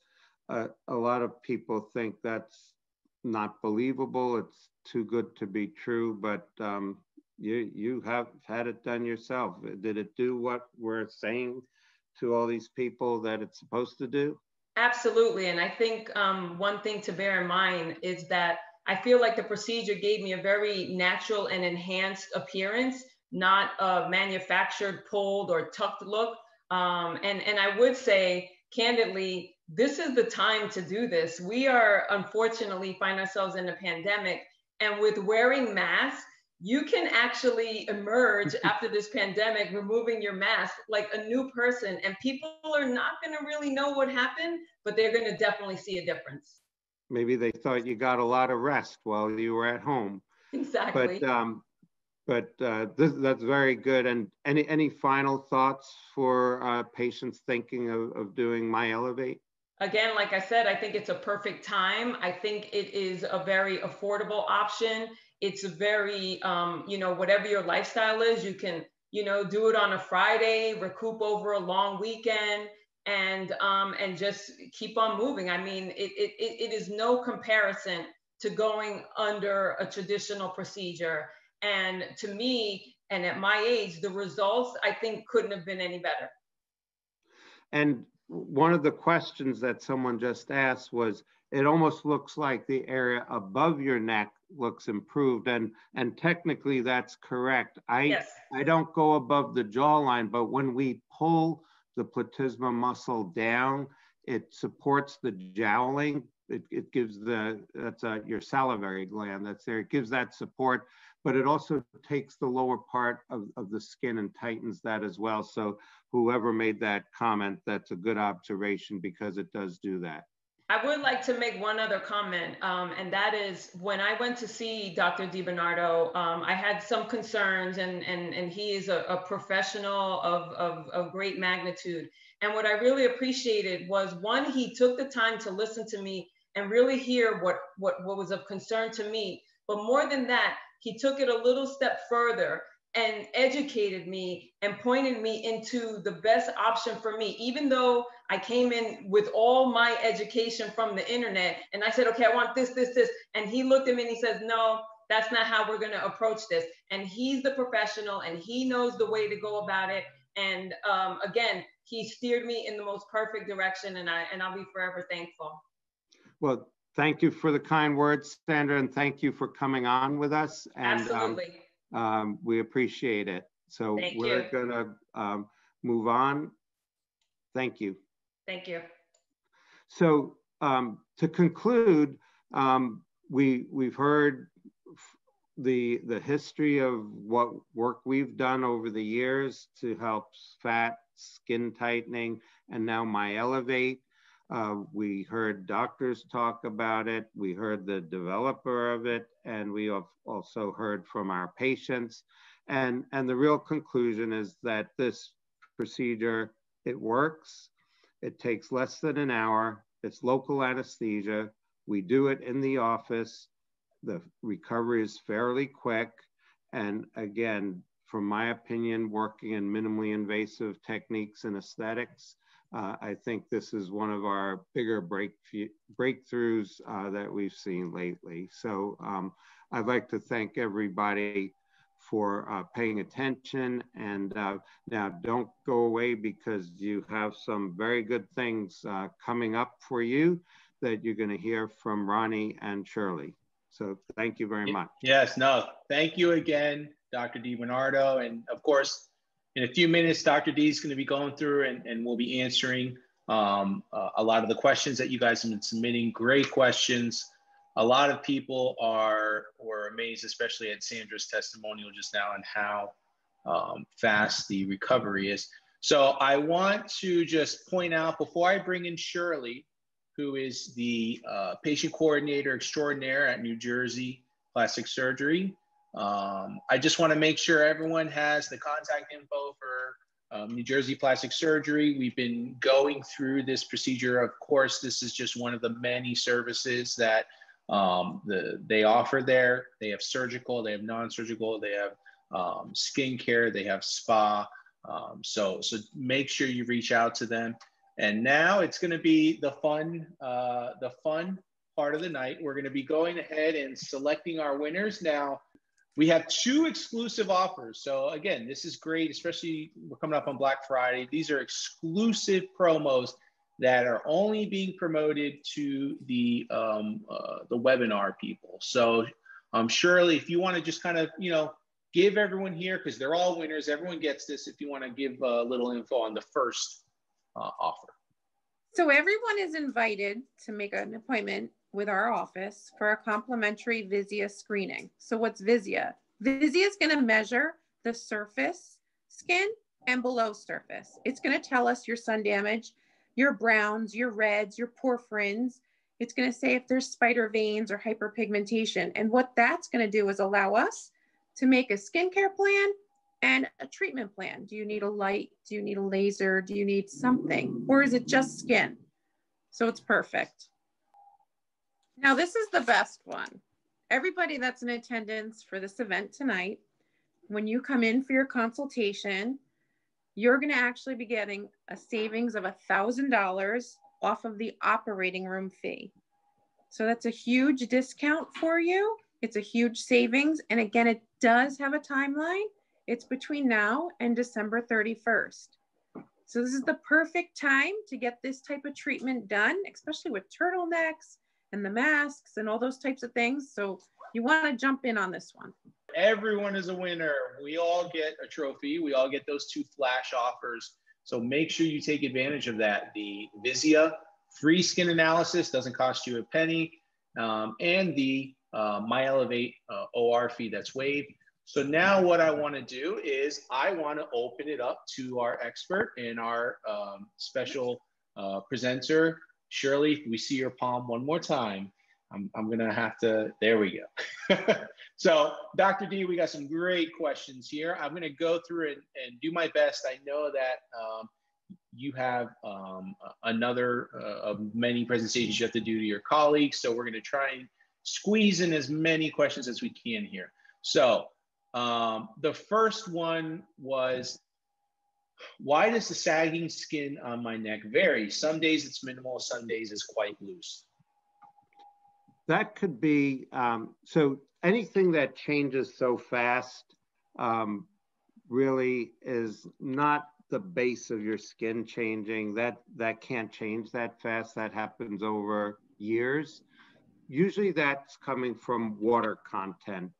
uh, a lot of people think that's not believable. It's too good to be true, but um, you, you have had it done yourself. Did it do what we're saying to all these people that it's supposed to do? Absolutely. And I think um, one thing to bear in mind is that I feel like the procedure gave me a very natural and enhanced appearance, not a manufactured, pulled, or tucked look. Um, and, and I would say, candidly, this is the time to do this. We are, unfortunately, find ourselves in a pandemic, and with wearing masks, you can actually emerge after this pandemic, removing your mask, like a new person, and people are not going to really know what happened, but they're going to definitely see a difference. Maybe they thought you got a lot of rest while you were at home. Exactly. But, um, but uh, this, that's very good. And any, any final thoughts for uh, patients thinking of, of doing MyEllevate? Again, like I said, I think it's a perfect time. I think it is a very affordable option. It's very, um, you know, whatever your lifestyle is, you can, you know, do it on a Friday, recoup over a long weekend, and um, and just keep on moving. I mean, it, it, it is no comparison to going under a traditional procedure. And to me, and at my age, the results, I think, couldn't have been any better. And one of the questions that someone just asked was, it almost looks like the area above your neck looks improved, and and technically that's correct. I yes. I don't go above the jawline, but when we pull the platysma muscle down, it supports the jowling. It, it gives the that's a, your salivary gland that's there. It gives that support, but it also takes the lower part of, of the skin and tightens that as well. So whoever made that comment, that's a good observation, because it does do that. I would like to make one other comment, um, and that is, when I went to see Doctor DiBernardo, um, I had some concerns, and, and, and he is a, a professional of, of, of great magnitude. And what I really appreciated was, one, he took the time to listen to me and really hear what, what, what was of concern to me. But more than that, he took it a little step further and educated me and pointed me into the best option for me, even though I came in with all my education from the internet, and I said, okay, I want this, this, this. And he looked at me and he says, no, that's not how we're gonna approach this. And he's the professional, and he knows the way to go about it. And um, again, he steered me in the most perfect direction, and, I, and I'll be forever thankful. Well, thank you for the kind words, Sandra, and thank you for coming on with us. And, absolutely. Um, um, we appreciate it. So thank we're you. gonna um, move on. Thank you. Thank you. So um, to conclude, um, we, we've heard the, the history of what work we've done over the years to help fat, skin tightening, and now MyEllevate. Uh, we heard doctors talk about it. We heard the developer of it. And we have also heard from our patients. And, and the real conclusion is that this procedure, it works. It takes less than an hour. It's local anesthesia. We do it in the office. The recovery is fairly quick. And again, from my opinion, working in minimally invasive techniques and aesthetics, uh, I think this is one of our bigger break breakthroughs uh, that we've seen lately. So um, I'd like to thank everybody for uh, paying attention. And uh, now don't go away, because you have some very good things uh, coming up for you that you're gonna hear from Ronnie and Shirley. So thank you very much. Yes, no, thank you again, Doctor DiBernardo. And of course, in a few minutes, Doctor D is gonna be going through, and, and we'll be answering um, uh, a lot of the questions that you guys have been submitting. Great questions. A lot of people are were amazed, especially at Sandra's testimonial just now, and how um, fast the recovery is. So I want to just point out, before I bring in Shirley, who is the uh, patient coordinator extraordinaire at New Jersey Plastic Surgery, um, I just want to make sure everyone has the contact info for um, New Jersey Plastic Surgery. We've been going through this procedure. Of course, this is just one of the many services that Um, the, they offer there. They have surgical, they have non-surgical, they have um, skincare, they have spa. Um, so, so make sure you reach out to them. And now it's going to be the fun, uh, the fun part of the night. We're going to be going ahead and selecting our winners. Now, we have two exclusive offers. So again, this is great, especially we're coming up on Black Friday. These are exclusive promos that are only being promoted to the um, uh, the webinar people. So um, Shirley, if you want to just kind of, you know, give everyone here, because they're all winners, everyone gets this, if you want to give a little info on the first uh, offer. So everyone is invited to make an appointment with our office for a complimentary Visia screening. So what's Visia? Visia is going to measure the surface skin and below surface. It's going to tell us your sun damage, your browns, your reds, your porphyrins. It's going to say if there's spider veins or hyperpigmentation. And what that's going to do is allow us to make a skincare plan and a treatment plan. Do you need a light? Do you need a laser? Do you need something? Or is it just skin? So it's perfect. Now this is the best one. Everybody that's in attendance for this event tonight, when you come in for your consultation, you're gonna actually be getting a savings of one thousand dollars off of the operating room fee. So that's a huge discount for you. It's a huge savings. And again, it does have a timeline. It's between now and December thirty-first. So this is the perfect time to get this type of treatment done, especially with turtlenecks and the masks and all those types of things. So you want to jump in on this one. Everyone is a winner. We all get a trophy. We all get those two flash offers. So make sure you take advantage of that. The Visia free skin analysis doesn't cost you a penny. Um, and the uh, MyEllevate uh, O R fee that's waived. So now what I want to do is I want to open it up to our expert and our um, special uh, presenter. Shirley, if we see your palm one more time, I'm, I'm going to have to, there we go. So Doctor D, we got some great questions here. I'm going to go through and, and do my best. I know that um, you have um, another uh, of many presentations you have to do to your colleagues. So we're going to try and squeeze in as many questions as we can here. So um, the first one was, why does the sagging skin on my neck vary? Some days it's minimal, some days it's quite loose. That could be, um, so anything that changes so fast um, really is not the base of your skin changing. That, that can't change that fast. That happens over years. Usually that's coming from water content.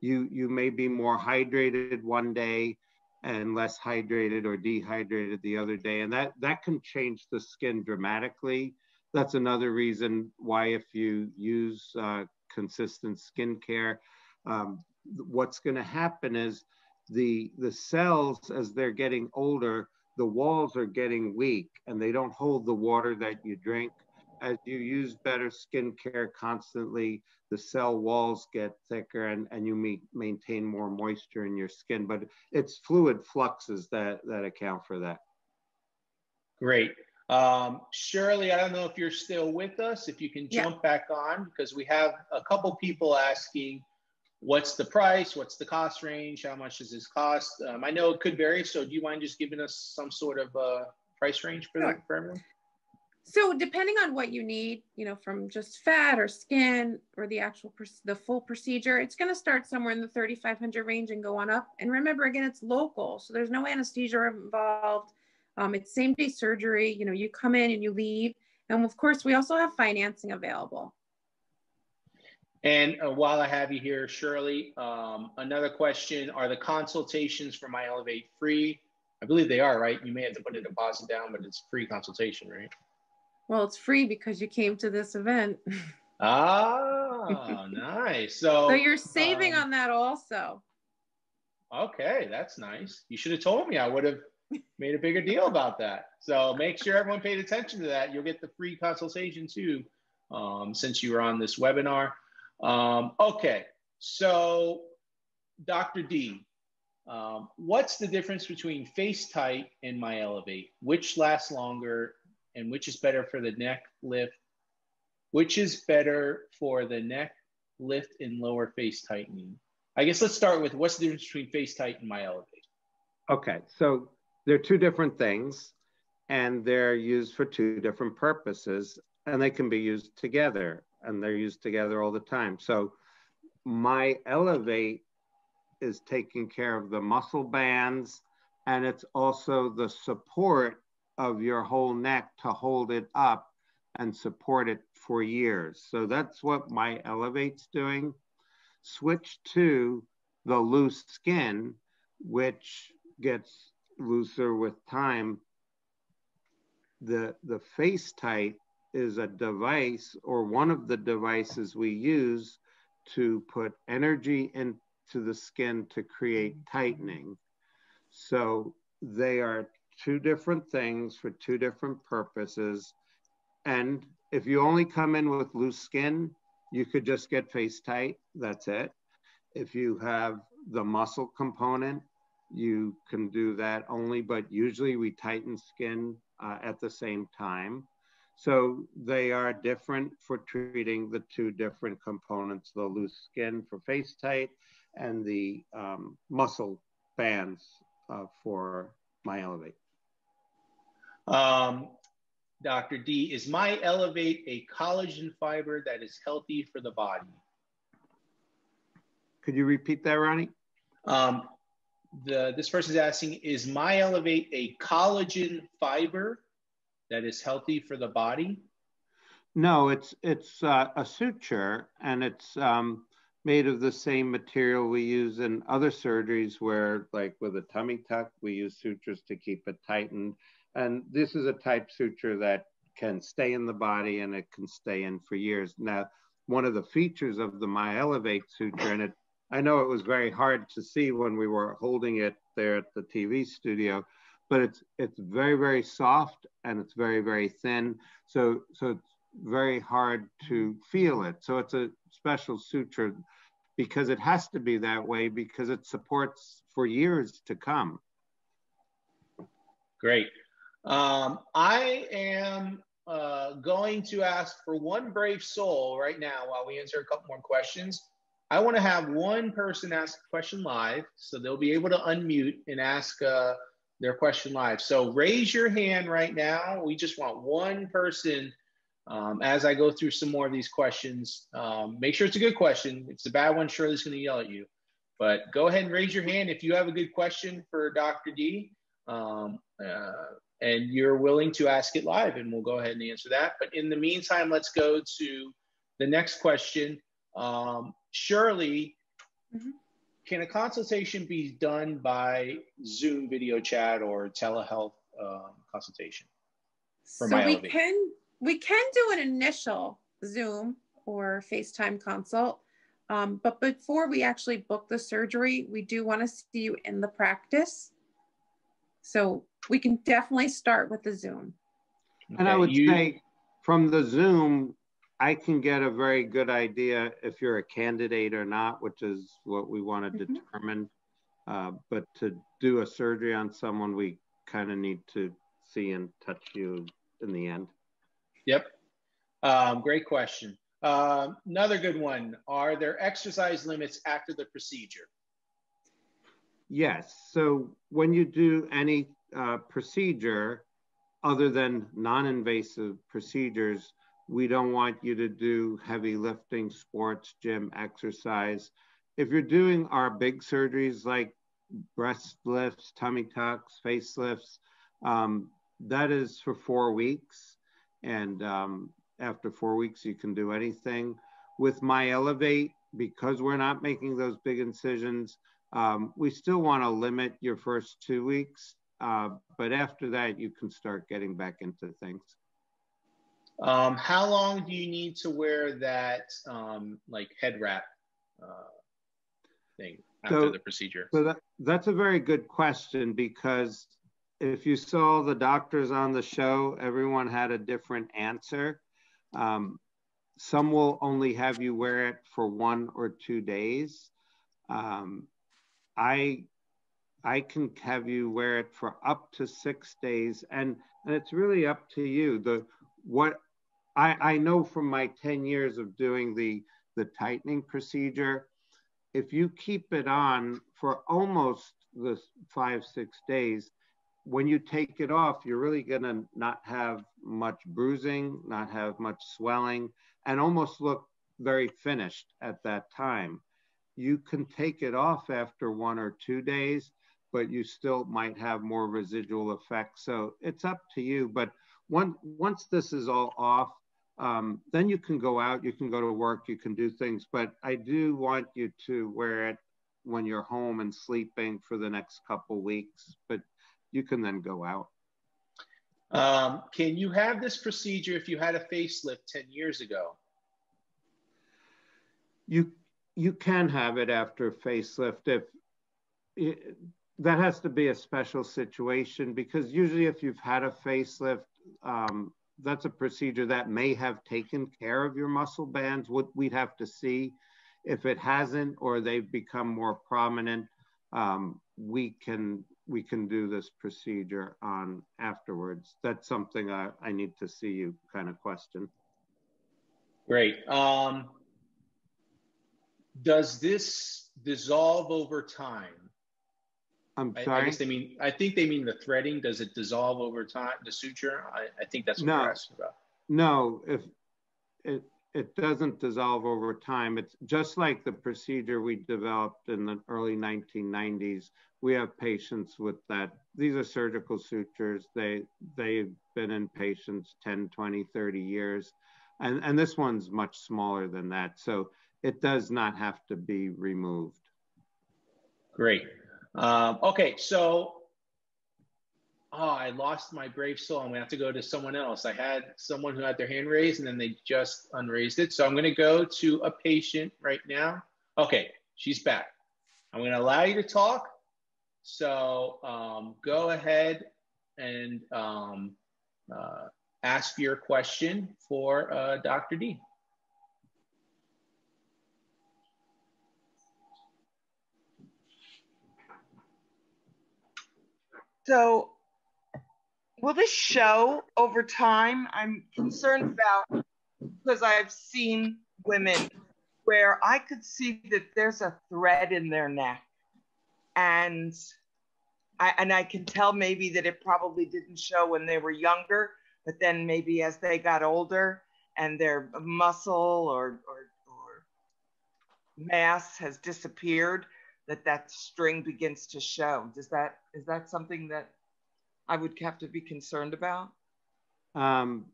You, you may be more hydrated one day and less hydrated or dehydrated the other day. And that, that can change the skin dramatically. That's another reason why if you use uh, consistent skincare, um, what's gonna happen is the, the cells, as they're getting older, the walls are getting weak and they don't hold the water that you drink. As you use better skincare constantly, the cell walls get thicker and, and you may maintain more moisture in your skin, but it's fluid fluxes that, that account for that. Great. Um, Shirley, I don't know if you're still with us, if you can jump yeah. back on, because we have a couple people asking, what's the price? What's the cost range? How much does this cost? Um, I know it could vary, so do you mind just giving us some sort of uh, price range for, sure. that, for everyone? So depending on what you need, you know, from just fat or skin or the actual, the full procedure, it's going to start somewhere in the thirty-five hundred range and go on up. And remember, again, it's local. So there's no anesthesia involved. Um, it's same day surgery. You know, you come in and you leave. And of course, we also have financing available. And uh, while I have you here, Shirley, um, another question, are the consultations for MyEllevate free? I believe they are, right? You may have to put a deposit down, but it's free consultation, right? Well, it's free because you came to this event. Ah, nice. So, so you're saving um, on that also. Okay, that's nice. You should have told me. I would have made a bigger deal about that. So make sure everyone paid attention to that. You'll get the free consultation too, um, since you were on this webinar. Um, okay, so Doctor D, um, what's the difference between FaceTite and MyEllevate? Which lasts longer? And which is better for the neck lift? Which is better for the neck lift and lower face tightening? I guess let's start with what's the difference between face tight and MyEllevate? Okay, so they're two different things and they're used for two different purposes and they can be used together and they're used together all the time. So MyEllevate is taking care of the muscle bands and it's also the support of your whole neck to hold it up and support it for years. So that's what MyEllevate's doing. Switch to the loose skin, which gets looser with time. The, the FaceTite is a device or one of the devices we use to put energy in to the skin to create tightening. So they are two different things for two different purposes. And if you only come in with loose skin, you could just get FaceTite, that's it. If you have the muscle component, you can do that only, but usually we tighten skin uh, at the same time. So they are different for treating the two different components, the loose skin for FaceTite and the um, muscle bands uh, for MyEllevate. Um, Doctor D, is MyEllevate a collagen fiber that is healthy for the body? Could you repeat that, Ronnie? Um, the, this person is asking, is MyEllevate a collagen fiber that is healthy for the body? No, it's, it's uh, a suture, and it's um, made of the same material we use in other surgeries where, like with a tummy tuck, we use sutures to keep it tightened. And this is a type suture that can stay in the body and it can stay in for years. Now, one of the features of the MyEllevate suture, and it, I know it was very hard to see when we were holding it there at the T V studio, but it's, it's very, very soft and it's very, very thin. So, so it's very hard to feel it. So it's a special suture because it has to be that way because it supports for years to come. Great. Um, I am uh, going to ask for one brave soul right now while we answer a couple more questions. I want to have one person ask a question live, so they'll be able to unmute and ask uh, their question live. So raise your hand right now. We just want one person um, as I go through some more of these questions. Um, make sure it's a good question. If it's a bad one, Shirley's going to yell at you. But go ahead and raise your hand if you have a good question for Doctor D. Um, uh, and you're willing to ask it live, and we'll go ahead and answer that. But in the meantime, let's go to the next question. Um, Shirley, mm-hmm. Can a consultation be done by Zoom video chat or telehealth um, consultation? For so MyEllevate? we can we can do an initial Zoom or FaceTime consult, um, but before we actually book the surgery, we do want to see you in the practice. So we can definitely start with the Zoom. And okay, I would you... say from the Zoom, I can get a very good idea if you're a candidate or not, which is what we want to mm-hmm. determine. Uh, but to do a surgery on someone, we kind of need to see and touch you in the end. Yep. Um, great question. Uh, another good one. Are there exercise limits after the procedure? Yes. So when you do any uh, procedure, other than non-invasive procedures, we don't want you to do heavy lifting, sports, gym, exercise. If you're doing our big surgeries like breast lifts, tummy tucks, facelifts, um, that is for four weeks. And um, after four weeks, you can do anything. With MyEllevate, because we're not making those big incisions, Um, we still want to limit your first two weeks, uh, but after that, you can start getting back into things. Um, how long do you need to wear that um, like head wrap uh, thing after so, the procedure? So that, that's a very good question, because if you saw the doctors on the show, everyone had a different answer. Um, some will only have you wear it for one or two days. Um, I, I can have you wear it for up to six days, and, and it's really up to you. The, what I, I know from my ten years of doing the, the tightening procedure, if you keep it on for almost the five, six days, when you take it off, you're really gonna not have much bruising, not have much swelling, and almost look very finished at that time. You can take it off after one or two days, but you still might have more residual effects. So it's up to you. But one, once this is all off, um, then you can go out, you can go to work, you can do things. But I do want you to wear it when you're home and sleeping for the next couple weeks, but you can then go out. Um, can you have this procedure if you had a facelift ten years ago? You you can have it after a facelift. If it, that has to be a special situation, because usually if you've had a facelift, um, that's a procedure that may have taken care of your muscle bands. What we'd have to see if it hasn't, or they've become more prominent, um, we can we can do this procedure on afterwards. That's something I, I need to see you kind of question. Great. Um, does this dissolve over time? I'm sorry. I, I guess they mean, I think they mean the threading. Does it dissolve over time, the suture? I, I think that's what no, we're asking about. No, if it, it doesn't dissolve over time. It's just like the procedure we developed in the early nineteen nineties. We have patients with that. These are surgical sutures. They, they've been in patients ten, twenty, thirty years. And, and this one's much smaller than that. So it does not have to be removed. Great. Um, okay, so, oh, I lost my brave soul. I'm gonna have to go to someone else. I had someone who had their hand raised and then they just unraised it. So I'm gonna go to a patient right now. Okay, she's back. I'm gonna allow you to talk. So um, go ahead and um, uh, ask your question for uh, Doctor D. So will this show over time? I'm concerned about, because I've seen women where I could see that there's a thread in their neck, and I, and I can tell maybe that it probably didn't show when they were younger, but then maybe as they got older and their muscle or, or, or mass has disappeared, that that string begins to show. Does that, is that something that I would have to be concerned about? Um,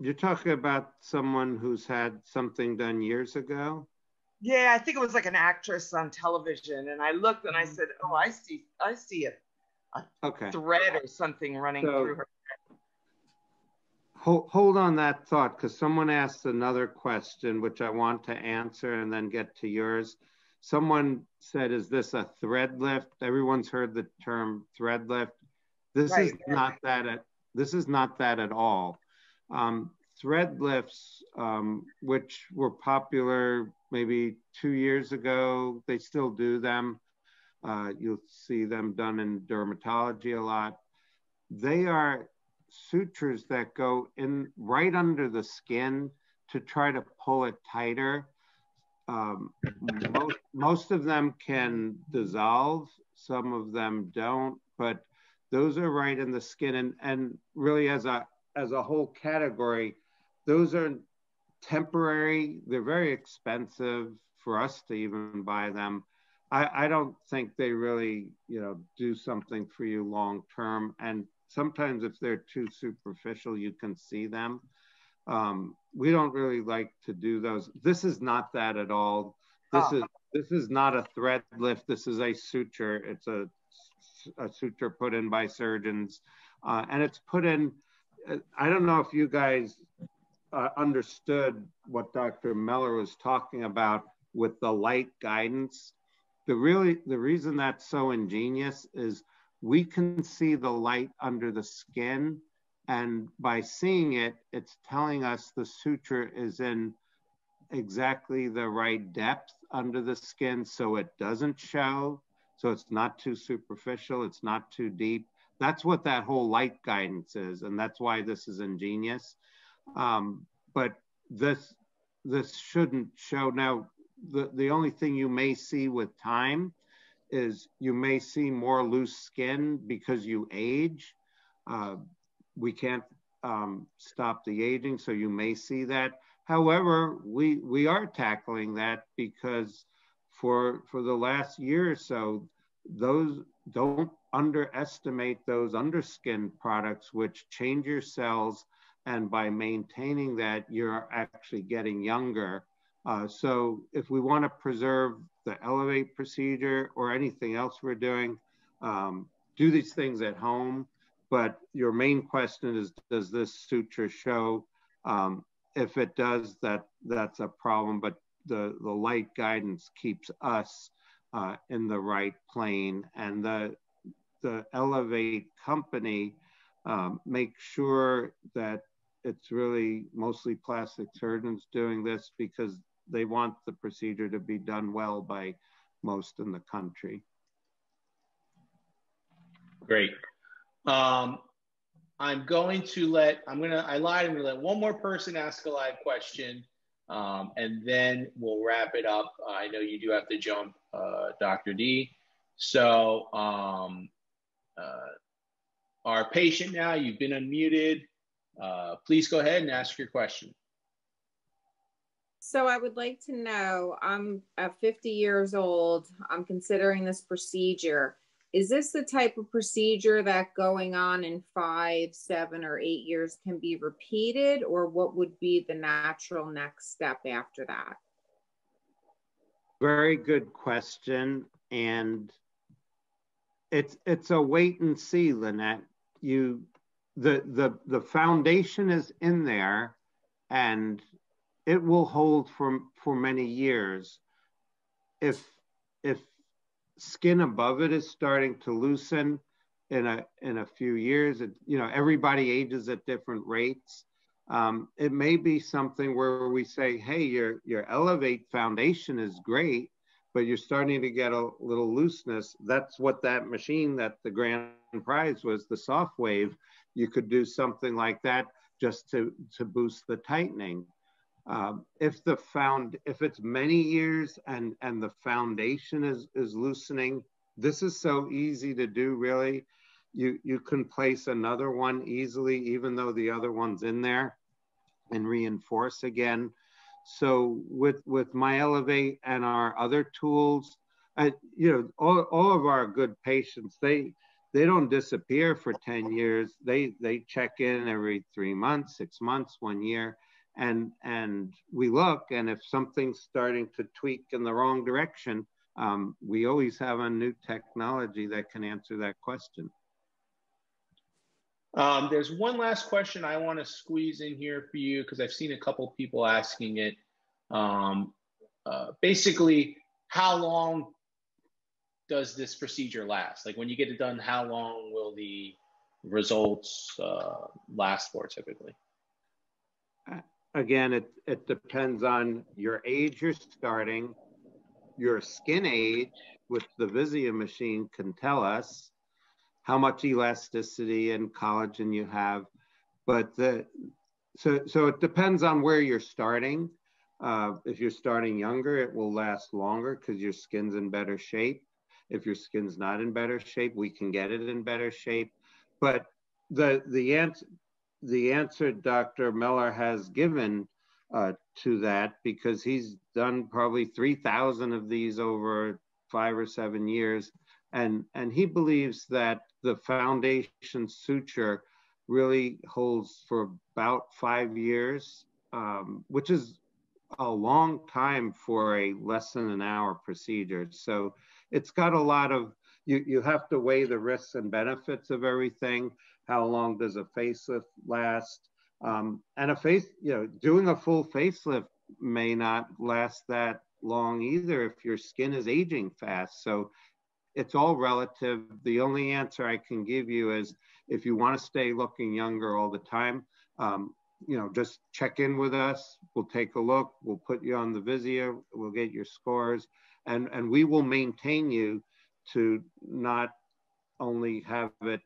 you're talking about someone who's had something done years ago? Yeah, I think it was like an actress on television, and I looked and I said, oh, I see, I see a, a okay. thread or something running so, through her. Hold, hold on that thought, because someone asked another question, which I want to answer and then get to yours. Someone said, is this a thread lift? Everyone's heard the term thread lift. This right, is right. not that at, this is not that at all. Um, thread lifts, um, which were popular maybe two years ago, they still do them. Uh, you'll see them done in dermatology a lot. They are sutures that go in right under the skin to try to pull it tighter. Um, most, most of them can dissolve, some of them don't, but those are right in the skin, and, and really as a, as a whole category, those are temporary, they're very expensive for us to even buy them. I, I don't think they really, you know, do something for you long term, and sometimes if they're too superficial, you can see them. Um, we don't really like to do those. This is not that at all. This oh. is this is not a thread lift. This is a suture. It's a, a suture put in by surgeons, uh, and it's put in. I don't know if you guys uh, understood what Doctor Mueller was talking about with the light guidance. The really the reason that's so ingenious is we can see the light under the skin. And by seeing it, it's telling us the suture is in exactly the right depth under the skin, so it doesn't show, so it's not too superficial, it's not too deep. That's what that whole light guidance is, and that's why this is ingenious. Um, but this, this shouldn't show. Now, the, the only thing you may see with time is you may see more loose skin because you age. Uh, We can't um, stop the aging, so you may see that. However, we we are tackling that, because for for the last year or so, those don't underestimate those underskin products which change your cells, and by maintaining that, you're actually getting younger. Uh, so if we want to preserve the Elevate procedure or anything else we're doing, um, do these things at home. But your main question is, does this suture show? Um, if it does, that that's a problem. But the, the light guidance keeps us uh, in the right plane. And the, the Elevate company um, makes sure that it's really mostly plastic surgeons doing this because they want the procedure to be done well by most in the country. Great. Um, I'm going to let, I'm going to, I lied, I'm going to let one more person ask a live question, um, and then we'll wrap it up. Uh, I know you do have to jump, uh, Doctor D. So um, uh, our patient now, you've been unmuted. Uh, please go ahead and ask your question. So I would like to know, I'm fifty years old, I'm considering this procedure. Is this the type of procedure that going on in five, seven, or eight years can be repeated, or what would be the natural next step after that? Very good question. And it's, it's a wait and see, Lynette. You, the, the, the foundation is in there and it will hold for, for many years. If, if, skin above it is starting to loosen in a in a few years. It, you know, everybody ages at different rates. Um, it may be something where we say, hey, your your Elevate foundation is great, but you're starting to get a little looseness. That's what that machine that the grand prize was, the SoftWave. You could do something like that just to to boost the tightening. Um, if the found, if it's many years and, and the foundation is, is loosening, this is so easy to do, really. You, you can place another one easily, even though the other one's in there, and reinforce again. So with, with MyEllevate and our other tools, uh, you know, all, all of our good patients, they, they don't disappear for ten years. They, they check in every three months, six months, one year. And, and we look, and if something's starting to tweak in the wrong direction, um, we always have a new technology that can answer that question. Um, there's one last question I want to squeeze in here for you, because I've seen a couple people asking it. Um, uh, basically, how long does this procedure last? Like when you get it done, how long will the results uh, last for typically? Uh, Again, it, it depends on your age you're starting, your skin age, which the Visia machine can tell us, how much elasticity and collagen you have. But the, so, so it depends on where you're starting. Uh, if you're starting younger, it will last longer because your skin's in better shape. If your skin's not in better shape, we can get it in better shape. But the, the answer, the answer Doctor Mueller has given uh, to that, because he's done probably three thousand of these over five or seven years. And, and he believes that the foundation suture really holds for about five years, um, which is a long time for a less than an hour procedure. So it's got a lot of, you, you have to weigh the risks and benefits of everything. How long does a facelift last? Um, and a face, you know, doing a full facelift may not last that long either if your skin is aging fast. So it's all relative. The only answer I can give you is if you want to stay looking younger all the time, um, you know, just check in with us. We'll take a look. We'll put you on the Visia. We'll get your scores, and and we will maintain you to not only have it,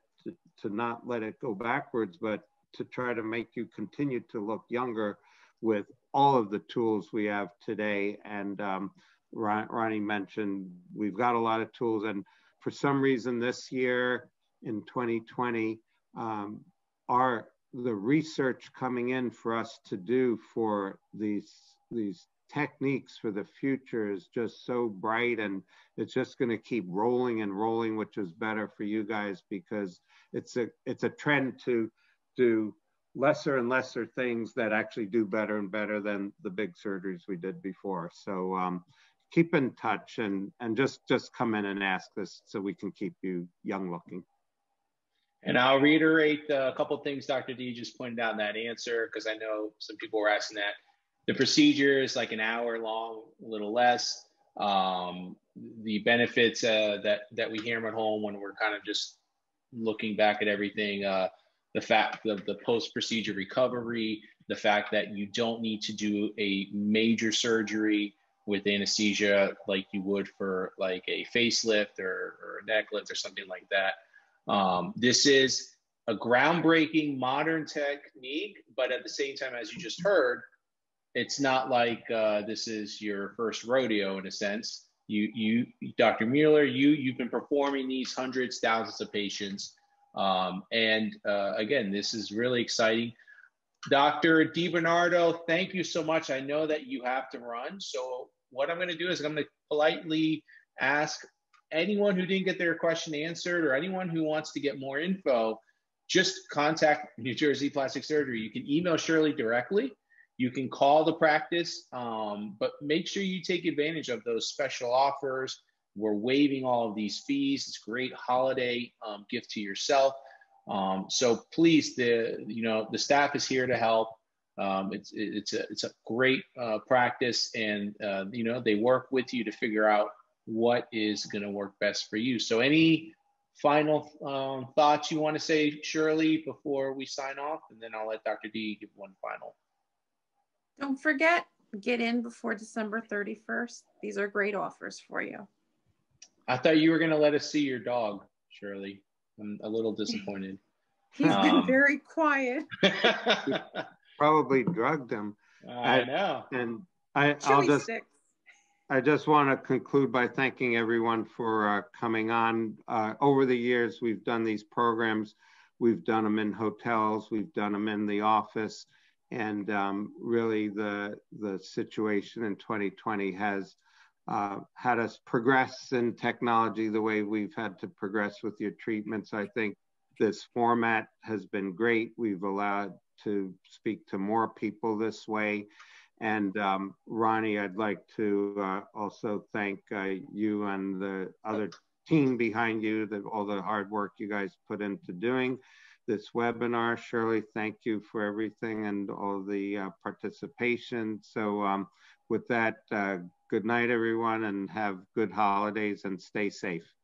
to not let it go backwards, but to try to make you continue to look younger with all of the tools we have today. And um, Ron, Ronnie mentioned, we've got a lot of tools. And for some reason this year in twenty twenty, um, our, the research coming in for us to do for these, these techniques for the future is just so bright, and it's just going to keep rolling and rolling, which is better for you guys because it's a it's a trend to do lesser and lesser things that actually do better and better than the big surgeries we did before. So um, keep in touch and and just just come in and ask this so we can keep you young looking. And I'll reiterate a couple of things Doctor D just pointed out in that answer, because I know some people were asking that. The procedure is like an hour long, a little less. Um, the benefits uh, that, that we hear at home when we're kind of just looking back at everything, uh, the fact of the post-procedure recovery, the fact that you don't need to do a major surgery with anesthesia like you would for like a facelift or, or a neck lift or something like that. Um, this is a groundbreaking modern technique, but at the same time, as you just heard, it's not like uh, this is your first rodeo in a sense. You, you, Doctor Mueller, you, you've been performing these hundreds, thousands of patients. Um, and uh, again, this is really exciting. Doctor DiBernardo, thank you so much. I know that you have to run. So what I'm gonna do is I'm gonna politely ask anyone who didn't get their question answered or anyone who wants to get more info, just contact New Jersey Plastic Surgery. You can email Shirley directly. You can call the practice, um, but make sure you take advantage of those special offers. We're waiving all of these fees. It's a great holiday um, gift to yourself. Um, so please, the you know the staff is here to help. Um, it's it's a it's a great uh, practice, and uh, you know they work with you to figure out what is going to work best for you. So any final um, thoughts you want to say, Shirley, before we sign off, and then I'll let Doctor D give one final. Don't forget, get in before December thirty-first. These are great offers for you. I thought you were going to let us see your dog, Shirley. I'm a little disappointed. He's um, been very quiet. Probably drugged him. Uh, I, I know. And I, I'll just, sticks. I just want to conclude by thanking everyone for uh, coming on. Uh, over the years, we've done these programs. We've done them in hotels. We've done them in the office. And um, really the, the situation in twenty twenty has uh, had us progress in technology the way we've had to progress with your treatments. I think this format has been great. We've allowed to speak to more people this way. And um, Ronnie, I'd like to uh, also thank uh, you and the other team behind you, that all the hard work you guys put into doing this webinar. Shirley, thank you for everything and all the uh, participation. So um, with that, uh, good night, everyone, and have good holidays and stay safe.